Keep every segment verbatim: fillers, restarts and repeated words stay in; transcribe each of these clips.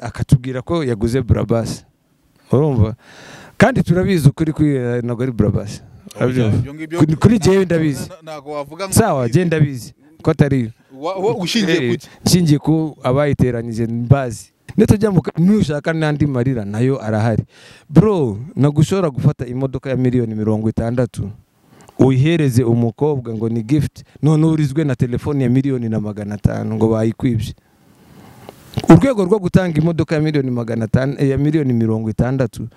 akatubwira ko yaguze Brabus urumva kandi turabizi ukuri kuri nago ari Brabus kuri jewe ndabizi nago wavuga ngo sawa je ndabizi ko atari ushingiye kuti shingiye ko abayiteranije mbazi netujya mushaka n'andi marira nayo arahari bro nagushora gufata imodoka ya miliyoni mirongo itandatu uyihereze umukobwa ngo ni gift none urizwe na telefone ya miliyoni na magana atanu ngo bayikwibye urwego rwo gutanga imodoka ya miliyoni magana atanu ya miliyoni mirongo itandatu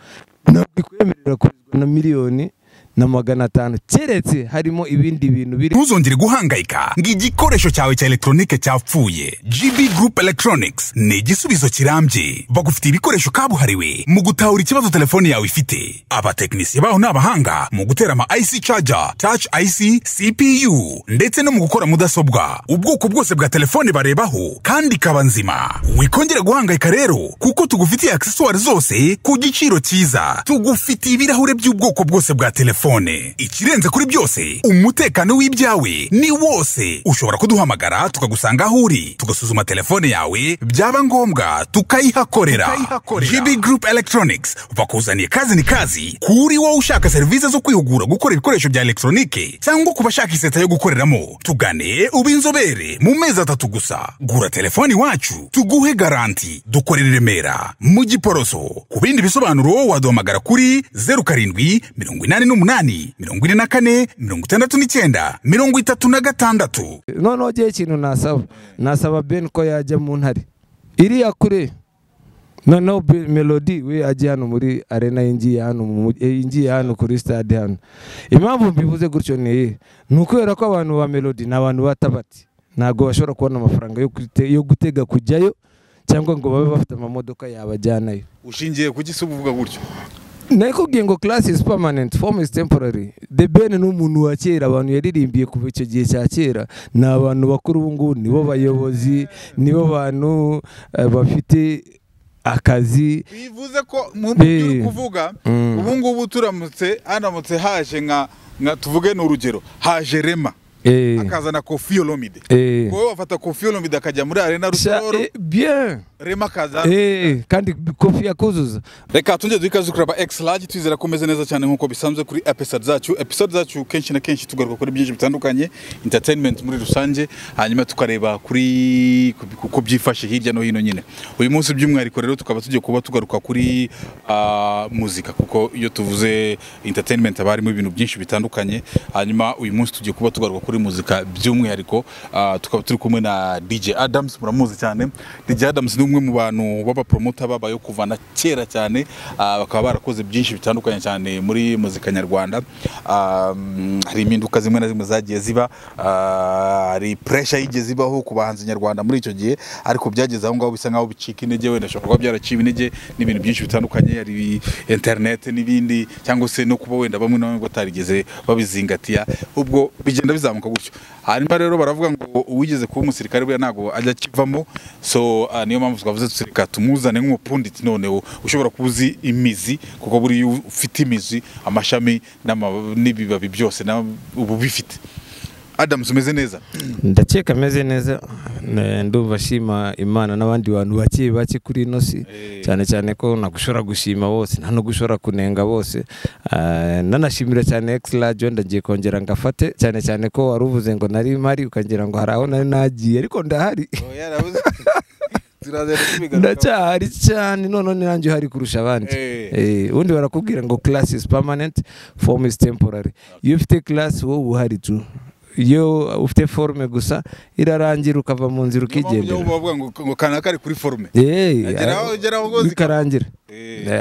n'ikwemerera kurizwa na miliyoni na magana atanu keretse harimo ibindi bintu biri ntuzongere guhangayika ng'igikoresho cyawe cya electronique cyapfuye G B Group Electronics ni igisubizo kirambye bagufite ibikoresho kabuhariwe mu gutahura ikibazo telefone yawe ifite aba technician baho n'abahanga mu gutera ama I C charger touch I C C P U ndetse no mu gukora mudasobwa ubwoko bwose bwa telefone barebaho kandi kaba nzima wikongera guhangayika rero kuko tugufitiye accessoires zose ku giciro cyiza tugufitiye ibirahure by'ubwoko bwose bwa telefone ikirenze kuri byose umutekano w'ibyawe ni wose ushobora kuduhamagara tukagusanga aho uri tugasuzuma telefone yawe byaba ngombwa tukayihakorera G B Group Electronics bakuzaniye kazi ni kazi kuri wowe ushaka services zo kwihugura gukora ibikoresho bya electronique cyangwa kubashaka iseta yo gukoreramo tugane ubinzobere mu mezi atatu gusa gura telefone wacu tuguhe garanti dukorera Remera mu Giporoso kubindi bisobanuro waduhamagara kuri zero karindwi mirongo inani n'umunani mirongo ine na kane mirongo itandatu n'icyenda mirongo itatu na gatandatu noneho gihe ikintu nasaba nasaba Ben ko yajya mu ntare iriya kure noneho Melody we ajya hano muri arena y'ingiye hano y'ingiye hano kuri stade hano impamvu mbivuze gutyo ni n'ukwera ko abantu ba Melody n'abantu batabati ntago bashobora kubona amafaranga yo gutega kujyayo cyangwa ngo babe bafite amamodoka yabajyanayo ushingiye kugisubuvuga gutyo Naikubwiye ngo class is permanent, form is temporary. The Ben n'umuntu wa kera abantu yaririmbiye kuva icyo gihe cya kera na abantu bakuru bungu nibo bayobozi nibo bantu bafite akazi bivuze ko mu byo kuvuga ubungubu turamutse anamutse haje nka nka tuvuge n'urugero haje Rema akazana Koffi Olomide wowe wafata Koffi Olomide akajya muri arena Rusoro bien Rema kazana eh kandi Koffi yakuzuza reka tunje dukaza kuraba X large twizera komeze neza cyane nkuko bisanzwe kuri episode zacu episode zacu kenshi na kenshi tugaruka kuri byinshi bitandukanye entertainment muri rusange hanyuma tukareba kuri kuko byifashe hirya no hino nyine uyu munsi by'umwariko rero tukaba tujye kuba tugaruka kuri muzika kuko iyo tuvuze entertainment abari mu bintu byinshi bitandukanye hanyuma uyu munsi tujye kuba tugaruka muzika by'umwihariko tukaba turi kumwe na D J Adams muramuzi cyane D J Adams ni umwe mu bantu baba promoter babayo kuvana kera cyane bakaba barakoze byinshi bitandukanye cyane muri muzika nyarwanda hari impinduka zimwe na zimwe zagiye ziba hari pressure yigeze ibaho ku bahanzi nyarwanda muri icyo gihe ariko byageze aho ngaho bisa nkaho bicika intege wenda ashobora kuba byaraciye intege n'ibintu byinshi bitandukanye hari internet n'ibindi cyangwa se no kuba wenda bamwe na bamwe batarigeze babizingatiya ubwo bigenda bizamuka gutyo hanyuma rero baravuga ngo uwigeze kuba umusirikare buriya ntago ajya kivamo so niyo mpamvu twavuze tusirika tumuzane nk'umupunditi noneho ushobora kubuzi imizi kuko buriya ufite imizi amashami n'ibibabi byose ubu bifite Adams umeze neza ndakeka ameze neza ndumva ashima Imana n'abandi bantu bake bake kuri ino si cyane cyane ko nagushora gushima bose nta no gushora kunenga bose nanashimira cyane X-Large ndagiye kongera ngafate cyane cyane ko waruvuze ngo nari mari ukagira ngo haraho nari nagiye ariko ndahari ndacyari cyane none nanjye hari kurusha abandi eh undi barakubwira ngo class is permanent form is temporary iyo ufite class wowe uhari tu yo ufite forme gusa irarangira ukava mu nzira ukigendera yo bavuga ngo kanaka ari kuri forme eh ageraho geraho gozi bikarangira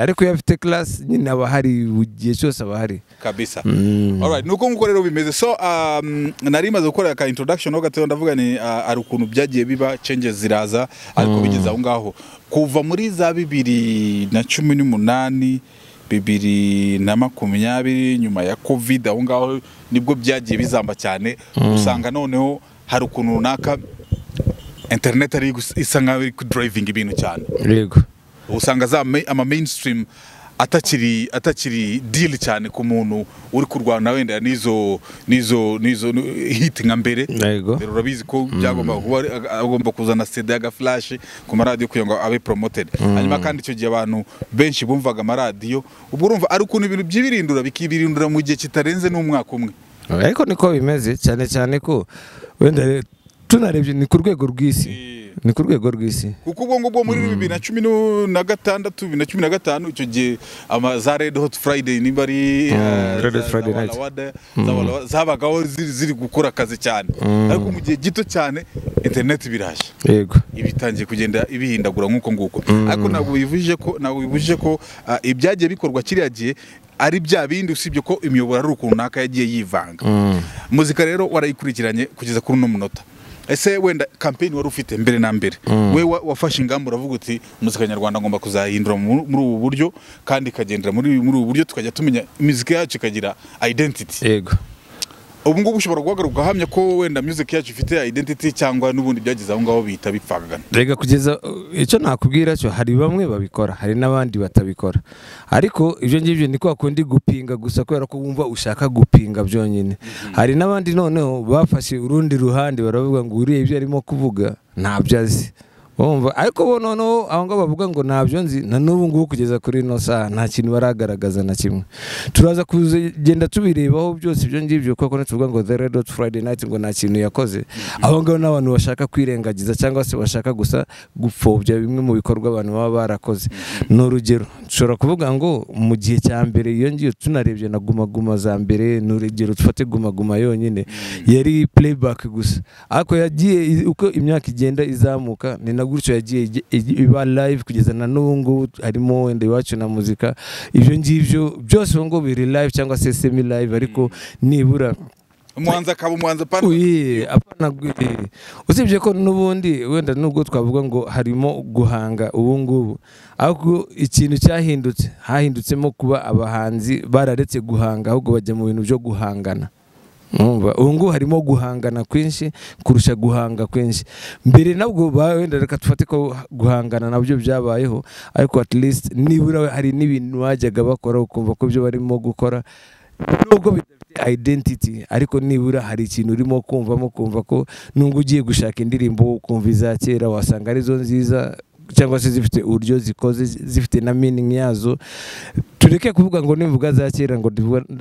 ariko yafite class nyine abahari ugiye cyose abahari kabisa all right nuko nguko rero bimeze so narimaze gukora ka introduction ho gato ndavuga ni ari ukuntu byagiye biba changes ziraza ariko bigeze aho ngaho kuva muri za bibiri na cumi n'umunani bibiri na makumyabiri nyuma ya covid aho ngaho nibwo byagiye bizamba cyane usanga noneho hari ukuntu runaka internet ari isa nkaho iri driving ibintu cyane usanga za ama mainstream atakiri atakiri deal cyane ku muntu uri kurwana wenda nizo nizo nizo hit nka mbere mbere urabizi ko byagomba kuba agomba kuzana C D ya flash ku maradio kugira ngo abe promoted hanyuma kandi cyo giye abantu benshi bumvaga amaradio ubwo urumva ari ukuntu ibintu byibirindura bikibirindura mu gihe kitarenze n'umwaka umwe ariko niko bimeze cyane cyane ko wenda tunarebye ni ku rwego rw'isi ni ku rwego rw'isi kuko ubwo ngubwo muri bibiri na cumi na gatandatu bibiri na cumi na gatanu icyo gihe za Red Hot Friday niba ari Red Hot Friday night zabagaho ziri gukora akazi cyane ariko mu gihe gito cyane internet biraje yego ibitangiye kugenda ibihindagura nkuko nguko ariko ntabwo bivuje ko ntabwo bivuje ko ibyagiye bikorwa kiriya gihe ari bya bindi usibye ko imiyoboro ari ukunaka yagiye yivanga muzika rero warayikurikiranye kugeza kuri no munota ese wenda campaign wari ufite mbere na mbere mm. wewe wafashe ingamba uravuga uti muzika nyarwanda ngomba kuzahindura muri ubu buryo kandi kagendera muri muri ubu buryo tukajya tumenya muzika yacu kagira identity yego ubu ngubu ushobora guhaguruka hamya ko wenda music yacu ifite identity cyangwa nubundi byagize aho ngaho bita bipfagana rega kugeza icyo nakubwira cyo hari bamwe babikora hari nabandi batabikora ariko ibyo ngibyo niko akundi gupinga gusa kwera ko wumva ushaka gupinga byonyine hari nabandi noneho bafashe urundi ruhande baravuga ngo uriye ibyo arimo kuvuga ntabyo azi umva ariko bo noneho aho ngaho bavuga ngo ntabyo nzi na nubu ngubu kugeza kuri no sa nta kintu baragaragaza na kimwe turaza kugenda tubirebaho byose ibyo ngibyo kuko n'uvuga ngo The Red Hot Friday Night ngo nta kintu yakoze aho ngaho n'abantu bashaka kwirengagiza cyangwa se bashaka gusa gupfobya bimwe mu bikorwa abantu baba barakoze no rugero nshobora kuvuga ngo mu gihe cya mbere iyo ngiyo tunarebye na Guma Guma za mbere no rugero tufate Guma Guma yonyine yari playback gusa ako yagiye uko imyaka igenda izamuka ni naguryo yagiye iba live kugeza na nungu harimo wende wacu na muzika ibyo ngibyo byose ngo biri live cyangwa se semi live ariko nibura umwanza kaba umwanza pana uyi apana gwiri usibye ko nubundi wenda nubwo twavuga ngo harimo guhanga ubu ngubu ako ikintu cyahindutse hahindutsemo kuba abahanzi bararetse guhanga ahubwo bajya mu bintu byo guhangana umva ubungu harimo guhangana kwinshi kurusha guhanga kwinshi mbere nabwo bawenda reka tufate ko guhangana nabyo byabayeho ariko at least nibura hari nibintu wajyaga bakora ukumva ko byo barimo gukora nubwo bidafite identity ariko nibura hari ikintu urimo kumvamo kumva ko nungu ugiye gushaka indirimbo ukumva izakera wasanga ari zo nziza cyangwa se zifite uryo zikoze zifite na meaning yazo tureke kuvuga ngo nimvuga zakira ngo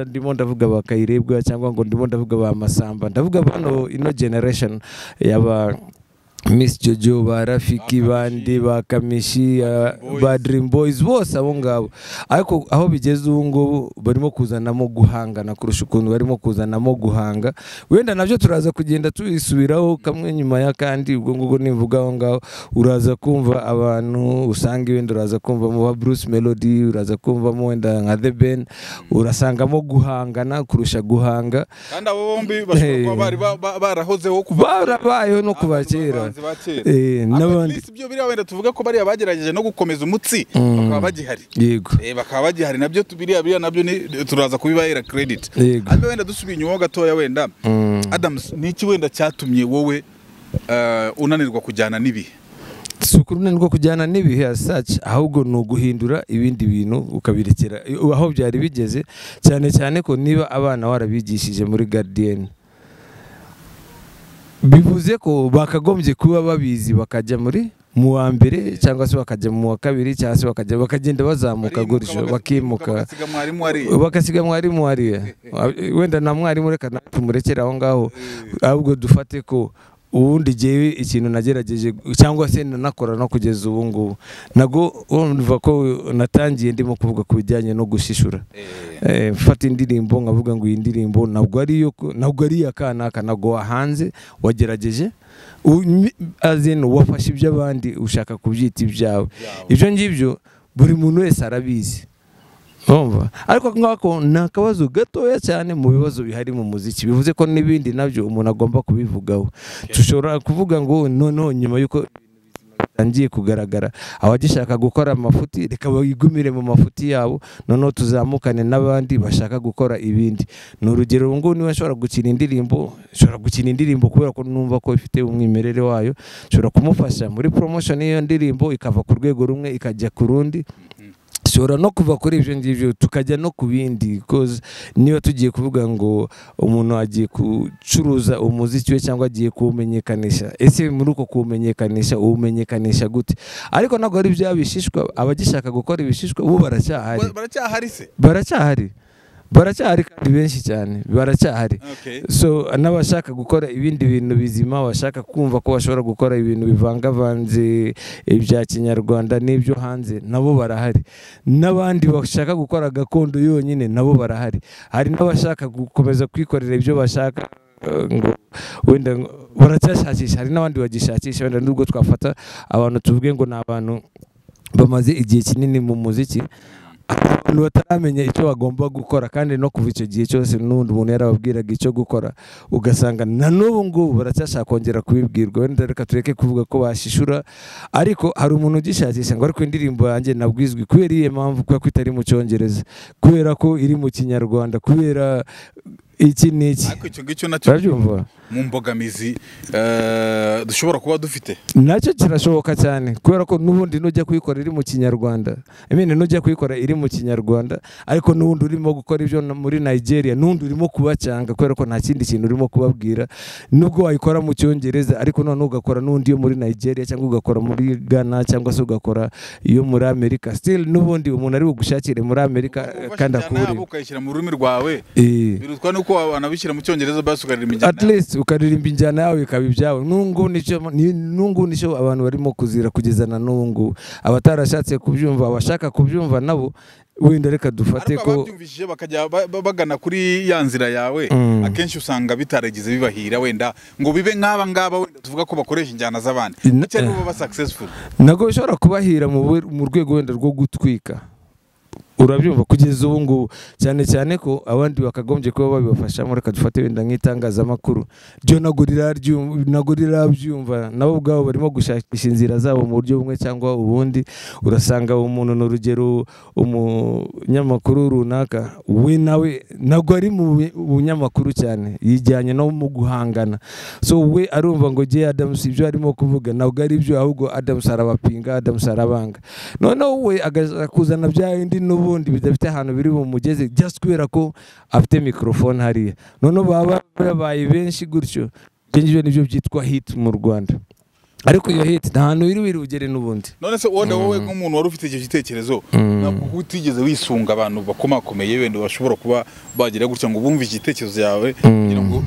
ndimo ndavuga bakayirebwa cyangwa ngo ndimo ndavuga ba Masamba ndavuga bano ino generation yaba Miss Jojo ba Rafiki bandi ba Kamishi ba Dream Boys bose abo ngabo ariko aho bigeze ngo barimo kuzanamo guhangana kurusha ukuntu barimo kuzanamo guhanga wenda nabyo turaza kugenda tuisubiraho kamwe nyuma ya kandi ubwo ngo nimvuga aho ngaho uraza kumva abantu usanga wenda uraza kumva mu Bruce Melody uraza kumva mu wenda nka The Ben urasangamo guhangana kurusha guhanga kandi abo bombi bashobora bari barahozeho kuva barabayeho no kubakira eh nabandi ibyo biri wenda tuvuga ko bari abagerageje no gukomeza umutsi bakaba bagihari yego eh bakaba bagihari nabyo tubiri abiri nabyo turaza kubibahera credit abe wenda dusubiye inyuma gatoya wenda Adams niki wenda cyatumye wowe unanirwa kujyana nibi sukurune nko kujyana nibihe asach ahubwo no guhindura ibindi bintu ukabirekera aho byari bigeze cyane cyane ko niba abana warabigishije muri Guardian bivuze ko bakagombye kuba babizi bakajya muri mu wa mbere cyangwa se bakajya mu wa kabiri cyangwa se bakajya bakagenda bazamuka gurisho bakimuka bakasiga mwarimu wariya wenda na mwarimu reka natumurekera aho ngaho ahubwo dufate ko ubundi jewe ikintu nagerageje cyangwa se nanakora no kugeza ubu ngubu nago urumva ko natangiye ndimo kuvuga kubijyanye no gushishura eh mfata indirimbo ngavuga ngo iyi ndirimbo nabwo ari yo nabwo ari yakana kanago wahanze wagerageje azino wafasha ibyo abandi ushaka kubyita ibyawe ibyo ngibyo buri muntu wese arabizi umva ariko ngako nakabazo gatoya cyane mu bibazo bihari mu muziki bivuze ko nibindi nabyo umuntu agomba kubivugaho dushobora kuvuga ngo noneho nyuma yuko bitangiye kugaragara abagishaka gukora amafuti reka bayigumire mu mafuti yabo noneho tuzamukane n'abandi bashaka gukora ibindi n'urugero ngo niwe ashobora gukina indirimbo ashobora gukina indirimbo kubera ko numva ko ifite umwimerere wayo ashobora kumufasha muri promotion y'iyo ndirimbo ikava ku rwego rumwe ikajya ku rundi dushobora no kuva kuri ibyo ngibyo tukajya no kubindi, because niba tugiye kuvuga ngo umuntu agiye kucuruza umuziki we cyangwa agiye kuwumenyekanisha, ese muri uko kuwumenyekanisha uwumenyekanisha gute? Ariko ntabwo ari bya bishishwa, abagishaka gukora ibishishwa ubu baracyahari, baracyahari se baracyahari baracyahari kandi benshi cyane baracyahari. So n'abashaka gukora ibindi bintu bizima, bashaka kumva ko bashobora gukora ibintu bivangavanze ibya Kinyarwanda n'ibyo hanze, nabo barahari. N'abandi bashaka gukora gakondo yonyine nabo barahari. Hari n'abashaka gukomeza kwikorera ibyo bashaka ngo wenda baracyashakisha, hari n'abandi bagishakisha wenda nubwo twafata abantu tuvuge ngo n'abantu bamaze igihe kinini mu muziki abantu bataramenya icyo bagomba gukora, kandi no kuva icyo gihe cyose n'undi umuntu yarababwiraga icyo gukora ugasanga na n'ubu ngubu baracyashaka kongera kubibwirwa. Wenda reka tureke kuvuga ko bashishura, ariko hari umuntu ugishakisha ngo ariko indirimbo yanjye nabwizwe kubera iyihe mpamvu, kubera ko itari mu Cyongereza, kubera ko iri mu Kinyarwanda, kubera iki n'iki. Ariko icyo ngicyo nacyo mu mbogamizi dushobora kuba dufite nacyo kirashoboka cyane, kubera ko n'ubundi nujya kuyikora iri mu Kinyarwanda, imene nujya kuyikora iri mu Kinyarwanda, ariko n'ubundi urimo gukora ibyo muri Nigeria n'undi urimo kubacyanga kubera ko nta kindi kintu urimo kubabwira, nubwo wayikora mu Cyongereza ariko none ugakora n'undi yo muri Nigeria cyangwa ugakora muri Ghana cyangwa se ugakora iyo muri Amerika, still n'ubundi umuntu ari bugushakire muri Amerika kandi akure ukayishyira mu rurimi rwawe birutwa nuko wanabishyira mu Cyongereza basukarira imijyana, at least ukaririmba injyana yawe ikaba ibyawe. Nungu nico nungu nico abantu barimo kuzira kugezana nungu, abatarashatse kubyumva abashaka kubyumva nabo wenda reka dufate ko babyumvishije bakajya bagana kuri ya nzira yawe. mm. Akenshi usanga bitaragize bibahira wenda ngo bibe nk'aba ngaba wenda tuvuga ko bakoresha injyana z'abandi cyo n'ubu ba successful, nago bishobora kubahira mu rwego wenda rwo gutwika. Urabyumva kugeza ubu ngubu cyane cyane ko abandi bakagombye kuba babifasha muri kadufate wenda nk'itangazamakuru ryo nagurira nagurira byumva nabo ubwabo barimo gushakisha inzira zabo mu buryo bumwe cyangwa ubundi. Urasanga umuntu n'urugero umunyamakuru runaka we nawe nabwo ari mu bunyamakuru cyane yijyanye no mu guhangana, so we arumva ngo je Adams ibyo arimo kuvuga nabwo ari byo, ahubwo Adams arabapinga, Adams arabanga, noneho we agakuzana bya indi ubundi bidafite ahantu biri mu mugeze just kubera ko afite microphone hariya. None baba babaye benshi gutyo kinjije nibyo byitwa hit mu Rwanda, ariko iyo hit ntahantu biri biri ugere n'ubundi. None se wowe wowe nk'umuntu wari ufite icyo gitekerezo ntabwo utigeze wisunga abantu bakomakomeye wenda bashobora kuba bagira gutya ngo bumve igitekerezo yawe kugira ngo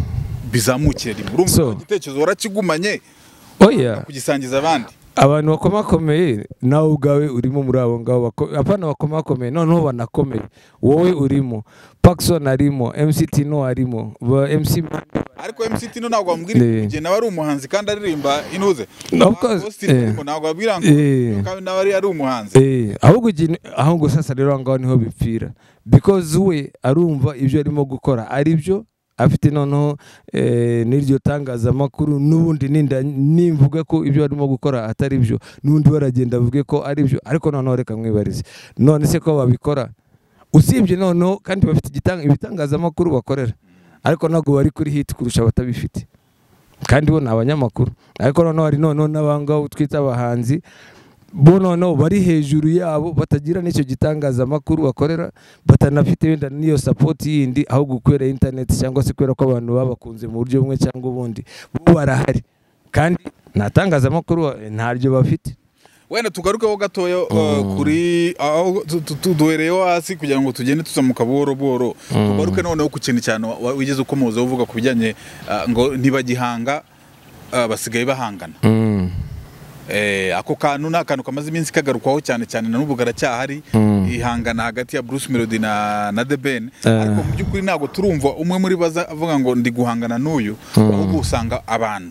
bizamukire rimurumva igitekerezo warakigumanye oya kugisangiza abandi. Abantu bakomakomeye nawe ubwawe urimo muri abo ngabo, apana bakomakomeye noneho banakomeye wowe urimo, Paxson arimo, M C Tino arimo, M C ariko M C Tino ntabwo wambwira igihe nawe ari umuhanzi kandi aririmba intuze, ntabwo wabwira ngo kandi nawe ari umuhanzi, ahubwo ahubwo sasa rero ngaho niho bipfira, because we arumva ibyo arimo gukora aribyo afite noneho eh niryo tangazamakuru n'ubundi ninda nimvuga ko ibyo arimo gukora atari byo n'undi baragenda bavuge ko ari byo, ariko noneho reka mwibarize none se ko babikora usibye noneho kandi bafite igitanga ibitangazamakuru bakorera, ariko ntabwo bari kuri hit kurusha batabifite kandi bo n'abanyamakuru, ariko noneho ari noneho n'abanga utwita abahanzi bono no bari hejuru yabo batagira n'icyo gitangazamakuru bakorera batanafite wenda niyo support yindi aho gukwera internet cyangwa se kwera ko abantu babakunze mu buryo bumwe cyangwa ubundi bo barahari kandi natangazamakuru ntaryo bafite. Wenda tugarukeho gatoyo kuri aho tuduhereyo hasi kugira ngo tugende tuzamuka buhoro buhoro, tugaruke noneho ku kintu cyane wigeze ukomoza uvuga kubijyanye ngo ntibagihanga basigaye bahangana. Eh ako kantu nakantu kamaze iminsi kagarukwaho cyane cyane na n'ubugara cyahari ihangana hagati ya Bruce Melody na na The Ben, ariko mu byukuri nago turumva umwe muri baza avuga ngo ndi guhangana n'uyu ahubwo usanga abantu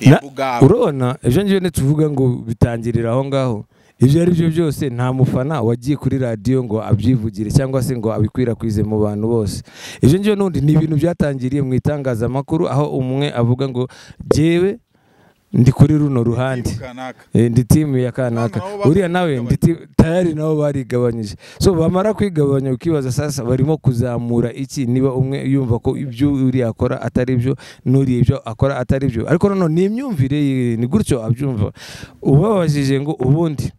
ibuga. Urona ejo ngiye tuvuga ngo bitangirira aho ngaho, ibyo ari byo byose nta mufana wagiye kuri radio ngo abyivugire cyangwa se ngo abikwirakwize mu bantu bose. Ejo ngiye n'undi ni ibintu byatangiriye mu itangazamakuru aho umwe avuga ngo jewe ndi kuri runo ruhande ndi team ya kanaka, uriya nawe ndi tayari nabo barigabanyije. So bamara kwigabanya ukibaza sasa barimo kuzamura iki, niba umwe yumva ko ibyo uri akora atari byo n'uri ibyo akora atari byo, ariko none n'imyumvire ni gutyo abyumva. Ubabajije ngo ubundi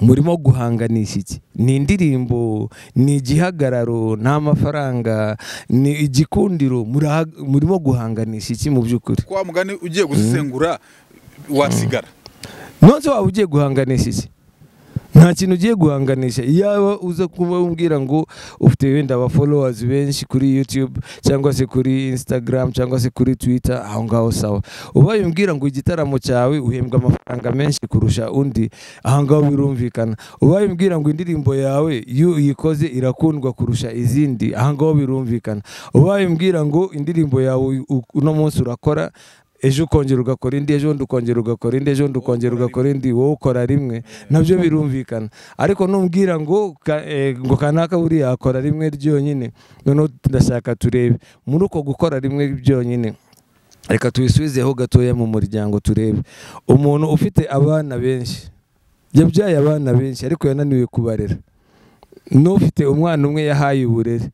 murimo guhanganisha iki? Ni indirimbo, ni igihagararo, nta mafaranga, ni igikundiro, murimo guhanganisha iki mu byukuri? Kwa mugani ugiye gusengura wasigara nonzo waba ugiye guhanganisha iki? Nta kintu ugiye guhanganisha. Yaba uza kumbwira ngo ufite wenda aba followers benshi kuri YouTube cyangwa se kuri Instagram cyangwa se kuri Twitter, aho ngaho sawa. Ubaye umbwira ngo igitaramo cyawe uhembwa amafaranga menshi kurusha undi, aho ngaho birumvikana. Ubaye umbwira ngo indirimbo yawe yikoze irakundwa kurusha izindi, aho ngaho birumvikana. Ubaye umbwira ngo indirimbo yawe uno munsi urakora, ejo kongera ugakora indi, ejo ndukongera ugakora indi, ejo ndukongera ugakora indi, wowe ukora rimwe, nabyo birumvikana. Ariko numbwira ngo ngo kanaka buri yakora rimwe ryonyine, none ndashaka turebe muri uko gukora rimwe ryonyine. Reka tubisubizeho gatoya mu muryango turebe. Umuntu ufite abana benshi yabyaye abana benshi ariko yananiwe kubarera, n'ufite umwana umwe yahaye uburere,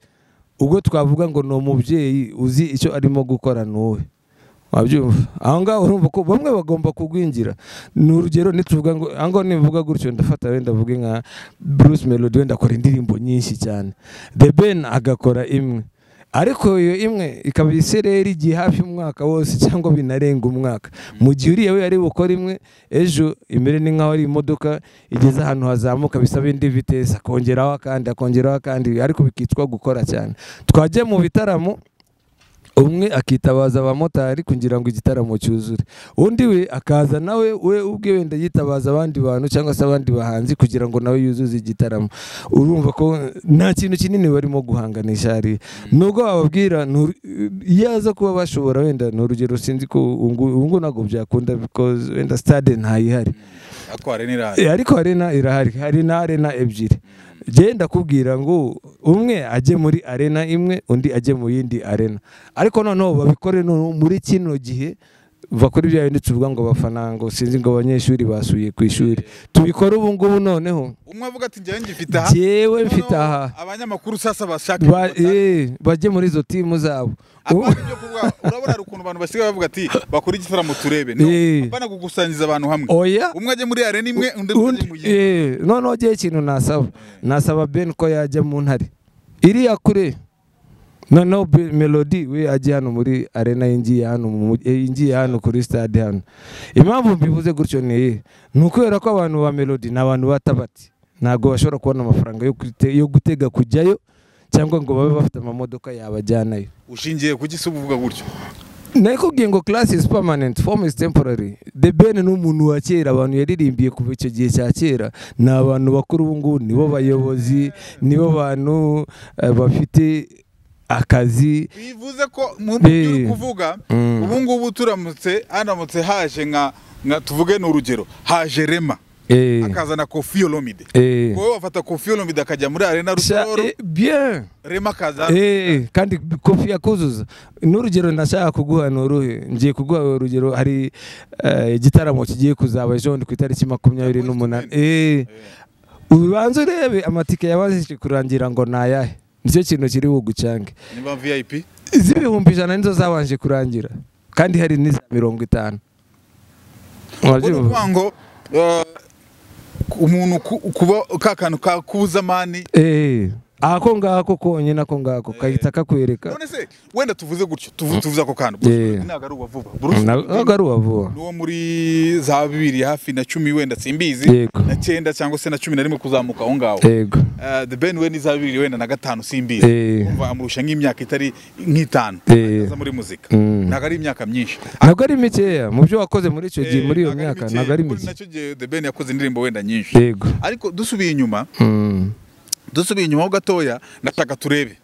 ubwo twavuga ngo no mubyeyi uzi icyo arimo gukora nuwe. Aho ngaho urumva ko bamwe bagomba kugwingira. Ni urugero nituvuga ngo ango nivuga gutyo ndafata wenda vuga nka Bruce Melody, wenda akora indirimbo nyinshi cyane, The Ben agakora imwe, ariko iyo imwe ikaba isereri igihe hafi umwaka wose cyangwa binarenga umwaka. Mu gihe uriya we ari bukora imwe, ejo imere ni nkaho ari imodoka igeze ahantu hazamuka bisaba indi vitesse, akongeraho kandi akongeraho kandi, ariko bikitwa gukora cyane. Twajye mu bitaramo, umwe akitabaza abamotari kugira ngo igitaramo cyuzure, undi we akaza nawe we ubwe wenda yitabaza abandi bantu cyangwa se abandi bahanzi kugira ngo nawe yuzuze igitaramo. Urumva ko nta kintu kinini barimo guhanganisha ari, nubwo bababwira yaza kuba bashobora wenda. Ni urugero sinzi ko ubungu ntabwo byakunda, because wenda stade ntayihari, ariko arena irahari, hari na arena ebyiri. Jenda kubwira ngo umwe ajye muri arena imwe, undi ajye mu yindi arena, ariko noneho babikore no muri kino gihe bakora ibyayo. Ndituvuga ngo bafanango sinzi ngo abanyeshuri basuye ku ishuri, tubikora ubu ngubu. Noneho umwe avuga ati njye mfite aha, yewe mfite aha, abanyamakuru sasa bashaka eh bajye muri zo timu zabo. Urabona rukuntu abantu basigaye bavuga ati bakora igitaramo turebe, niyo abana gugusangiza abantu hamwe. Umwe ajye muri arena imwe, undi mu yindi. Eh noneho gihe kintu nasaba nasaba Ben ko yajya mu ntare iri yakure. No no Melody we ajye hano muri arena, ingiye hano ingiye hano kuri stade hano. Impamvu mbivuze gutyo ni nukubera ko abantu ba Melody n'abantu batabati nago bashobora kubona amafaranga yo yo gutega kujyayo cyangwa ngo babe bafite amamodoka yabajyanayo. Ushingiye ku gisubu uvuga gutyo, niko gengo class is permanent, form is temporary. The Ben n'umuntu wa kera abantu yaririmbiye kuva icyo gihe cya kera, n'abantu bakuru ubu ngubu nibo bayobozi, nibo bantu bafite akazi. Bivuze ko mu byo kuvuga ubu ngubu turamutse anamutse haje nka nka tuvuge no urugero haje Rema akazana Koffi Olomide, wowe wafata Koffi Olomide akajya muri arena Rusoro bien, Rema kaza eh kandi Koffi yakuzuza. N'urugero ndashaka kuguha nuruhe, ngiye kuguha urugero. Hari igitaramo kigiye kuzaba ejo ku itariki makumyabiri n'umunani, eh ubanze urebe amatike yabazi kurangira ngo nayahe. Nicyo kintu kiri bugucange. Niba V I P zibihumbi ijana nizo zabanje kurangira, kandi hari niza mirongo itanu. Wabyumva ngo umuntu kuba kakantu kakuzamani eh ako ngako konye nako ngako kagita kakwereka. None se wenda tuvuze gutyo tuvuza ko kandi ntago ari ubavuba Bruce, ntago ari ubavuba nuwo muri za bibiri hafi na cumi, wenda simbizi na cyenda cyangwa se na cumi na rimwe kuzamuka aho ngaho. Yego The Ben we ni za bibiri wenda na gatanu simbizi, umva amurusha nk'imyaka itari nk'itanu aza muri muzika. Ntago ari imyaka myinshi, ntago ari mikeya mu byo wakoze muri icyo gihe, muri iyo myaka ntago ari mike. Nacyo The Ben yakoze indirimbo wenda nyinshi. Yego ariko dusubiye inyuma dusubiye inyuma gatoya, nataka turebe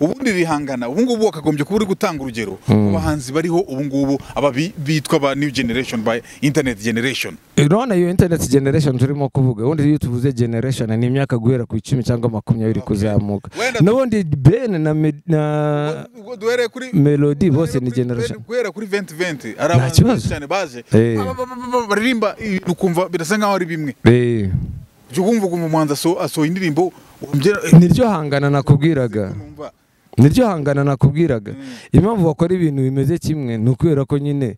ubundi rihangana. Ubu ngubu wakagombye kuba uri gutanga urugero mu bahanzi bariho ubu ngubu aba bitwa ba new generation by internet generation. Urona iyo internet generation turimo kuvuga, ubundi iyo tuvuze generation ni imyaka guhera ku icumi cyangwa makumyabiri kuzamuka. N'ubundi Ben na duhere kuri Melody bose ni generation, guhera kuri twenty twenty ari abantu cyane baje baririmba ukumva birasa nkaho ari bimwe. Jukumva ko umuhanzi aso aso indirimbo niryo hangana nakubwiraga niryo hangana nakubwiraga impamvu bakora ibintu bimeze kimwe, nukubera ko nyine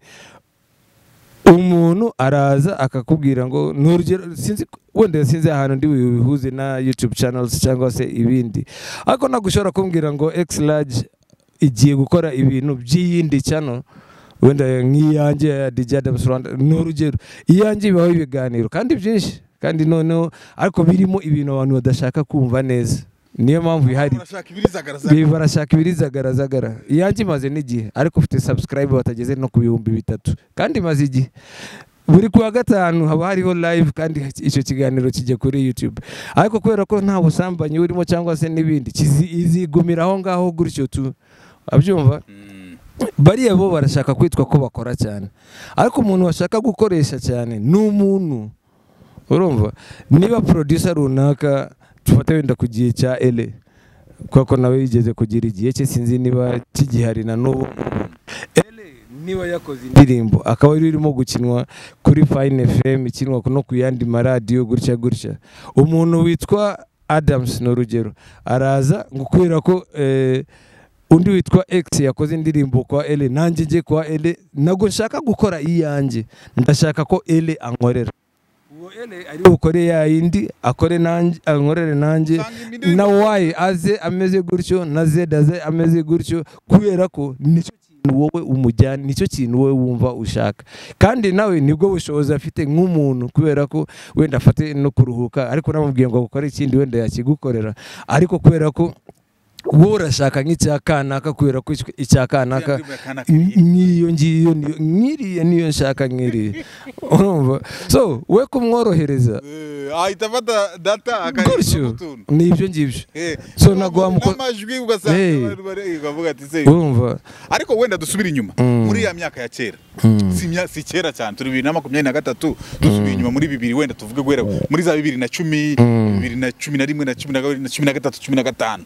umuntu araza akakubwira ngo nurugero sinzi wende sinzi ahantu ndi bihuze na YouTube channels cyangwa se ibindi ako nagushora kumbwira ngo X large igiye gukora ibintu by'iyindi channel wenda nk'iyanje ya D J Adams Rwanda nurugero iyanje bibaho ibiganiro kandi byinshi kandi noneho ariko birimo ibintu abantu badashaka kumva neza niyo mpamvu ihari bibarashaka ibirizagaragara iyanjye maze n'igihe ariko ufite subscribe batageze no ku bihumbi bitatu kandi maze igihe buri kuwa gatanu haba hariho live kandi icyo kiganiro kijye kuri YouTube ariko kubera ko nta busambanyi urimo cyangwa se n'ibindi izigumira aho ngaho gutyo tu abyumva bariya bo barashaka kwitwa ko bakora cyane ariko umuntu washaka gukoresha cyane n'umuntu urumva niba producer runaka tufate wenda ku gihe cya L A kuko nawe yigeze kugira igihe cye sinzi niba kigihari na n'ubu L A niba yakoze indirimbo akaba irimo gukinwa kuri Fine F M ikinwa no kuyandi ma radio gutya gutya umuntu witwa Adams no rugero araza ngukwira ko eh, undi witwa X yakoze indirimbo kwa L A nanjye je kwa L A nago nshaka gukora iyanjye ndashaka ko L A ankorera Ele ari ukore ya indi akore nanje ankorere nanje na why aze ameze gutyo na zedaze ameze gutyo kubera ko nico kintu wowe umujyana nico kintu wowe wumva ushaka kandi nawe nibwo bushoboza afite nk'umuntu kubera ko wenda afate no kuruhuka ariko namubwiye ngo gukora ikindi wenda yakigukorera ariko kubera ko worashaka nk'icyakanaka kubera ko icyakanaka niyo ngiyo nkiriye niyo nshaka nkiriye urumva so we kumworohereza ahita fata data akajya nibyo ngibyo so naguha muko amajwi ugasanga bavuga ati se urumva ariko wenda dusubira inyuma muri ya myaka ya kera si myaka si kera cyane turi bibiri na makumyabiri na gatatu dusubira inyuma muri bibiri wenda tuvuge guhera muri za bibiri na cumi bibiri na cumi na rimwe na cumi na kabiri na cumi na gatatu cumi na gatanu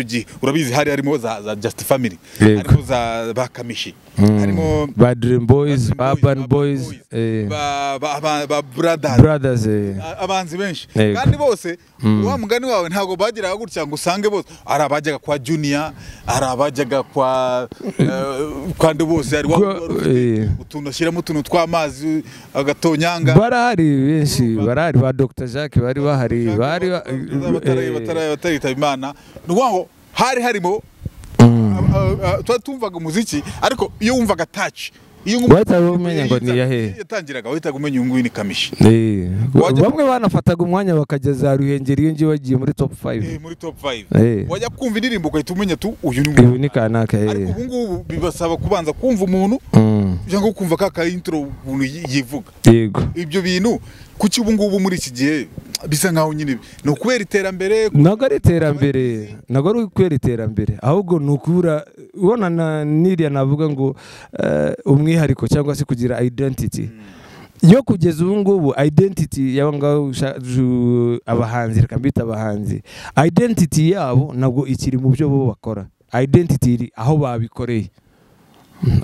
ji urabizi hari harimo za, za Just Family harimo za bakamishi harimo mm. ba Dream Boys ba Urban Boys, boys eh. ba, ba, ba, ba Brothers Brothers eh. abanzi benshi eh. kandi bose mm. wa mugani wawe ntago bagiraga gutya ngo sange bose arabajyaga kwa Junior arabajyaga kwa uh, kwandi bose ari utuntu shiramo utuntu twamazi agatonyanga barahari benshi barahari ba Dr Jacques bari bahari bari bataraye bataraye batarita imana nuwango hari harimo twatumvaga umuziki ariko iyo wumvaga touch iyo ngumenya ngo ni yahe yatangiraga wita gumenya ungu ni kamishi eh bamwe banafataga umwanya bakajya za Ruhengeri iyo ngi bagiye muri top five eh muri top five wajya kumva indirimbo kwita umenya tu uyu ni kanaka eh ariko ubungu bibasaba kubanza kumva umuntu cyangwa kumva kaka intro umuntu yivuga yego ibyo bintu kuki ubungu muri iki gihe bisa nkaho nyine no kwera iterambere nago ari iterambere nago ari kwera iterambere ahubwo nukura ubona na niriya navuga ngo umwihariko cyangwa se kugira identity yo kugeza ubungu identity yabanga abahanzi rakambita abahanzi identity yabo nago ikiri mu byo bo bakora identity aho babikoreye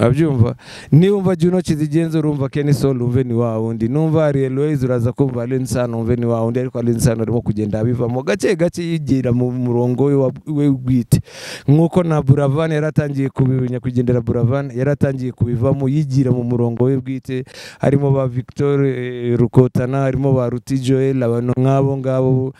abyumva niumva Juno kizigenza urumva Kenny Soul umve ni wawundi numva Reloise uraza kumva Lensano umve ni wawundi ariko Lensano arimo kugenda bivamo gace gace yigira mu murongo we gwite nkuko na Buravan yaratangiye kubibenya kugendera Buravan yaratangiye kubivamo yigira mu murongo we gwite harimo ba Victor Rukotana harimo ba Ruti Joel abantu nkabo ngabo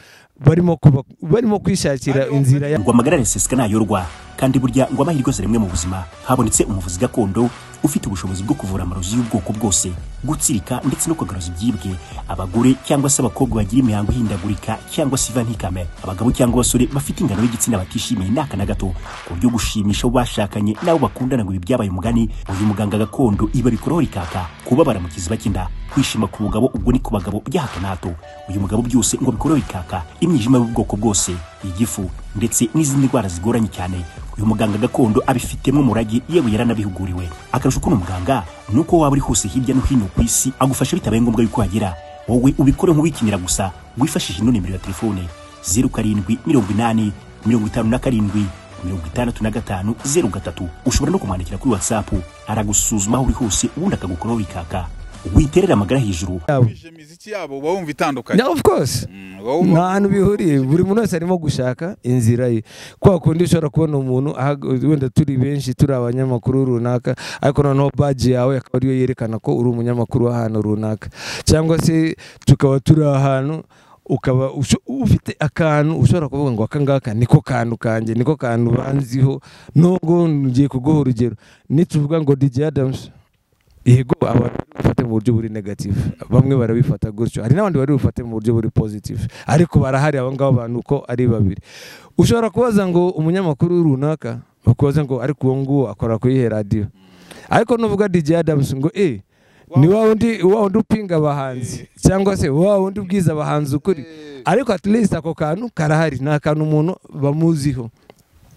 barimo kuba barimo kwishakira inzira ya rwamagara riseseka nayo rwa kandi burya ngo amahirwe yose rimwe mu buzima habonetse umuvuzi gakondo ufite ubushobozi bwo kuvura amarozi y'ubwoko bwose gutsirika ndetse no kwagaruza ibyibwe abagore cyangwa se abakobwa bagira imihango hindagurika cyangwa siva ntikame abagabo cyangwa basore bafite ingano y'igitsina bakishimiye nakana gato ku buryo gushimisha ubashakanye nabo bakundana ngo ibyabaye umugani uyu muganga gakondo ibari korori kaka kubabara mu kiziba kinda kwishima ku bugabo ubwo ni ku bagabo byahato nato uyu mugabo byose ngo bikorori kaka imyijima y'ubwoko bwose igifu ndetse n'izindi ndwara zigoranye cyane uyu muganga gakondo abifitemo muragi yewe yaranabihuguriwe akarusha uko umuganga nuko waba uri hose hirya no hino ku isi agufasha bitabaye ngombwa yuko wagera wowe ubikore nk'ubikinira gusa wifashishije ino nimero ya telefone zero karindwi mirongo inani mirongo itanu na karindwi mirongo itandatu na gatanu zeru gatatu ushobora no kumwandikira kuri WhatsApp aragusuzuma aho uri hose ubundi akagukorera ikaka witerera magara hijuru imiziki yabo wa wumva itandukanye. Of course nanu bihuriye buri muntu wese arimo gushaka inzira ye, kwa kundi ushobora kubona umuntu wenda turi benshi turi abanyamakuru runaka ariko noneho badge yawe akaba ariyo yerekana ko uri umunyamakuru ahantu runaka, cyangwa se tukaba turi ahantu ukaba ufite akantu ushobora kuvuga ngo akangaka niko kantu kanje niko kantu banziho. Nubwo ngiye kuguha urugero nituvuga ngo D J Adams, yego abantu bafate mu buryo buri negative, bamwe barabifata gutyo, hari nabandi bari bafate mu buryo buri positive, ariko barahari abo ngabo abantu uko ari babiri. Ushobora kubaza ngo umunyamakuru runaka bakubaza ngo ariko uwo ngo akora ku yihe radio, ariko nuvuga D J Adams ngo eh ni wawe ndi wawe ndupinga abahanzi cyangwa se wawe ndi ubwiza abahanzi ukuri, ariko at least ako kantu karahari na kantu umuntu bamuziho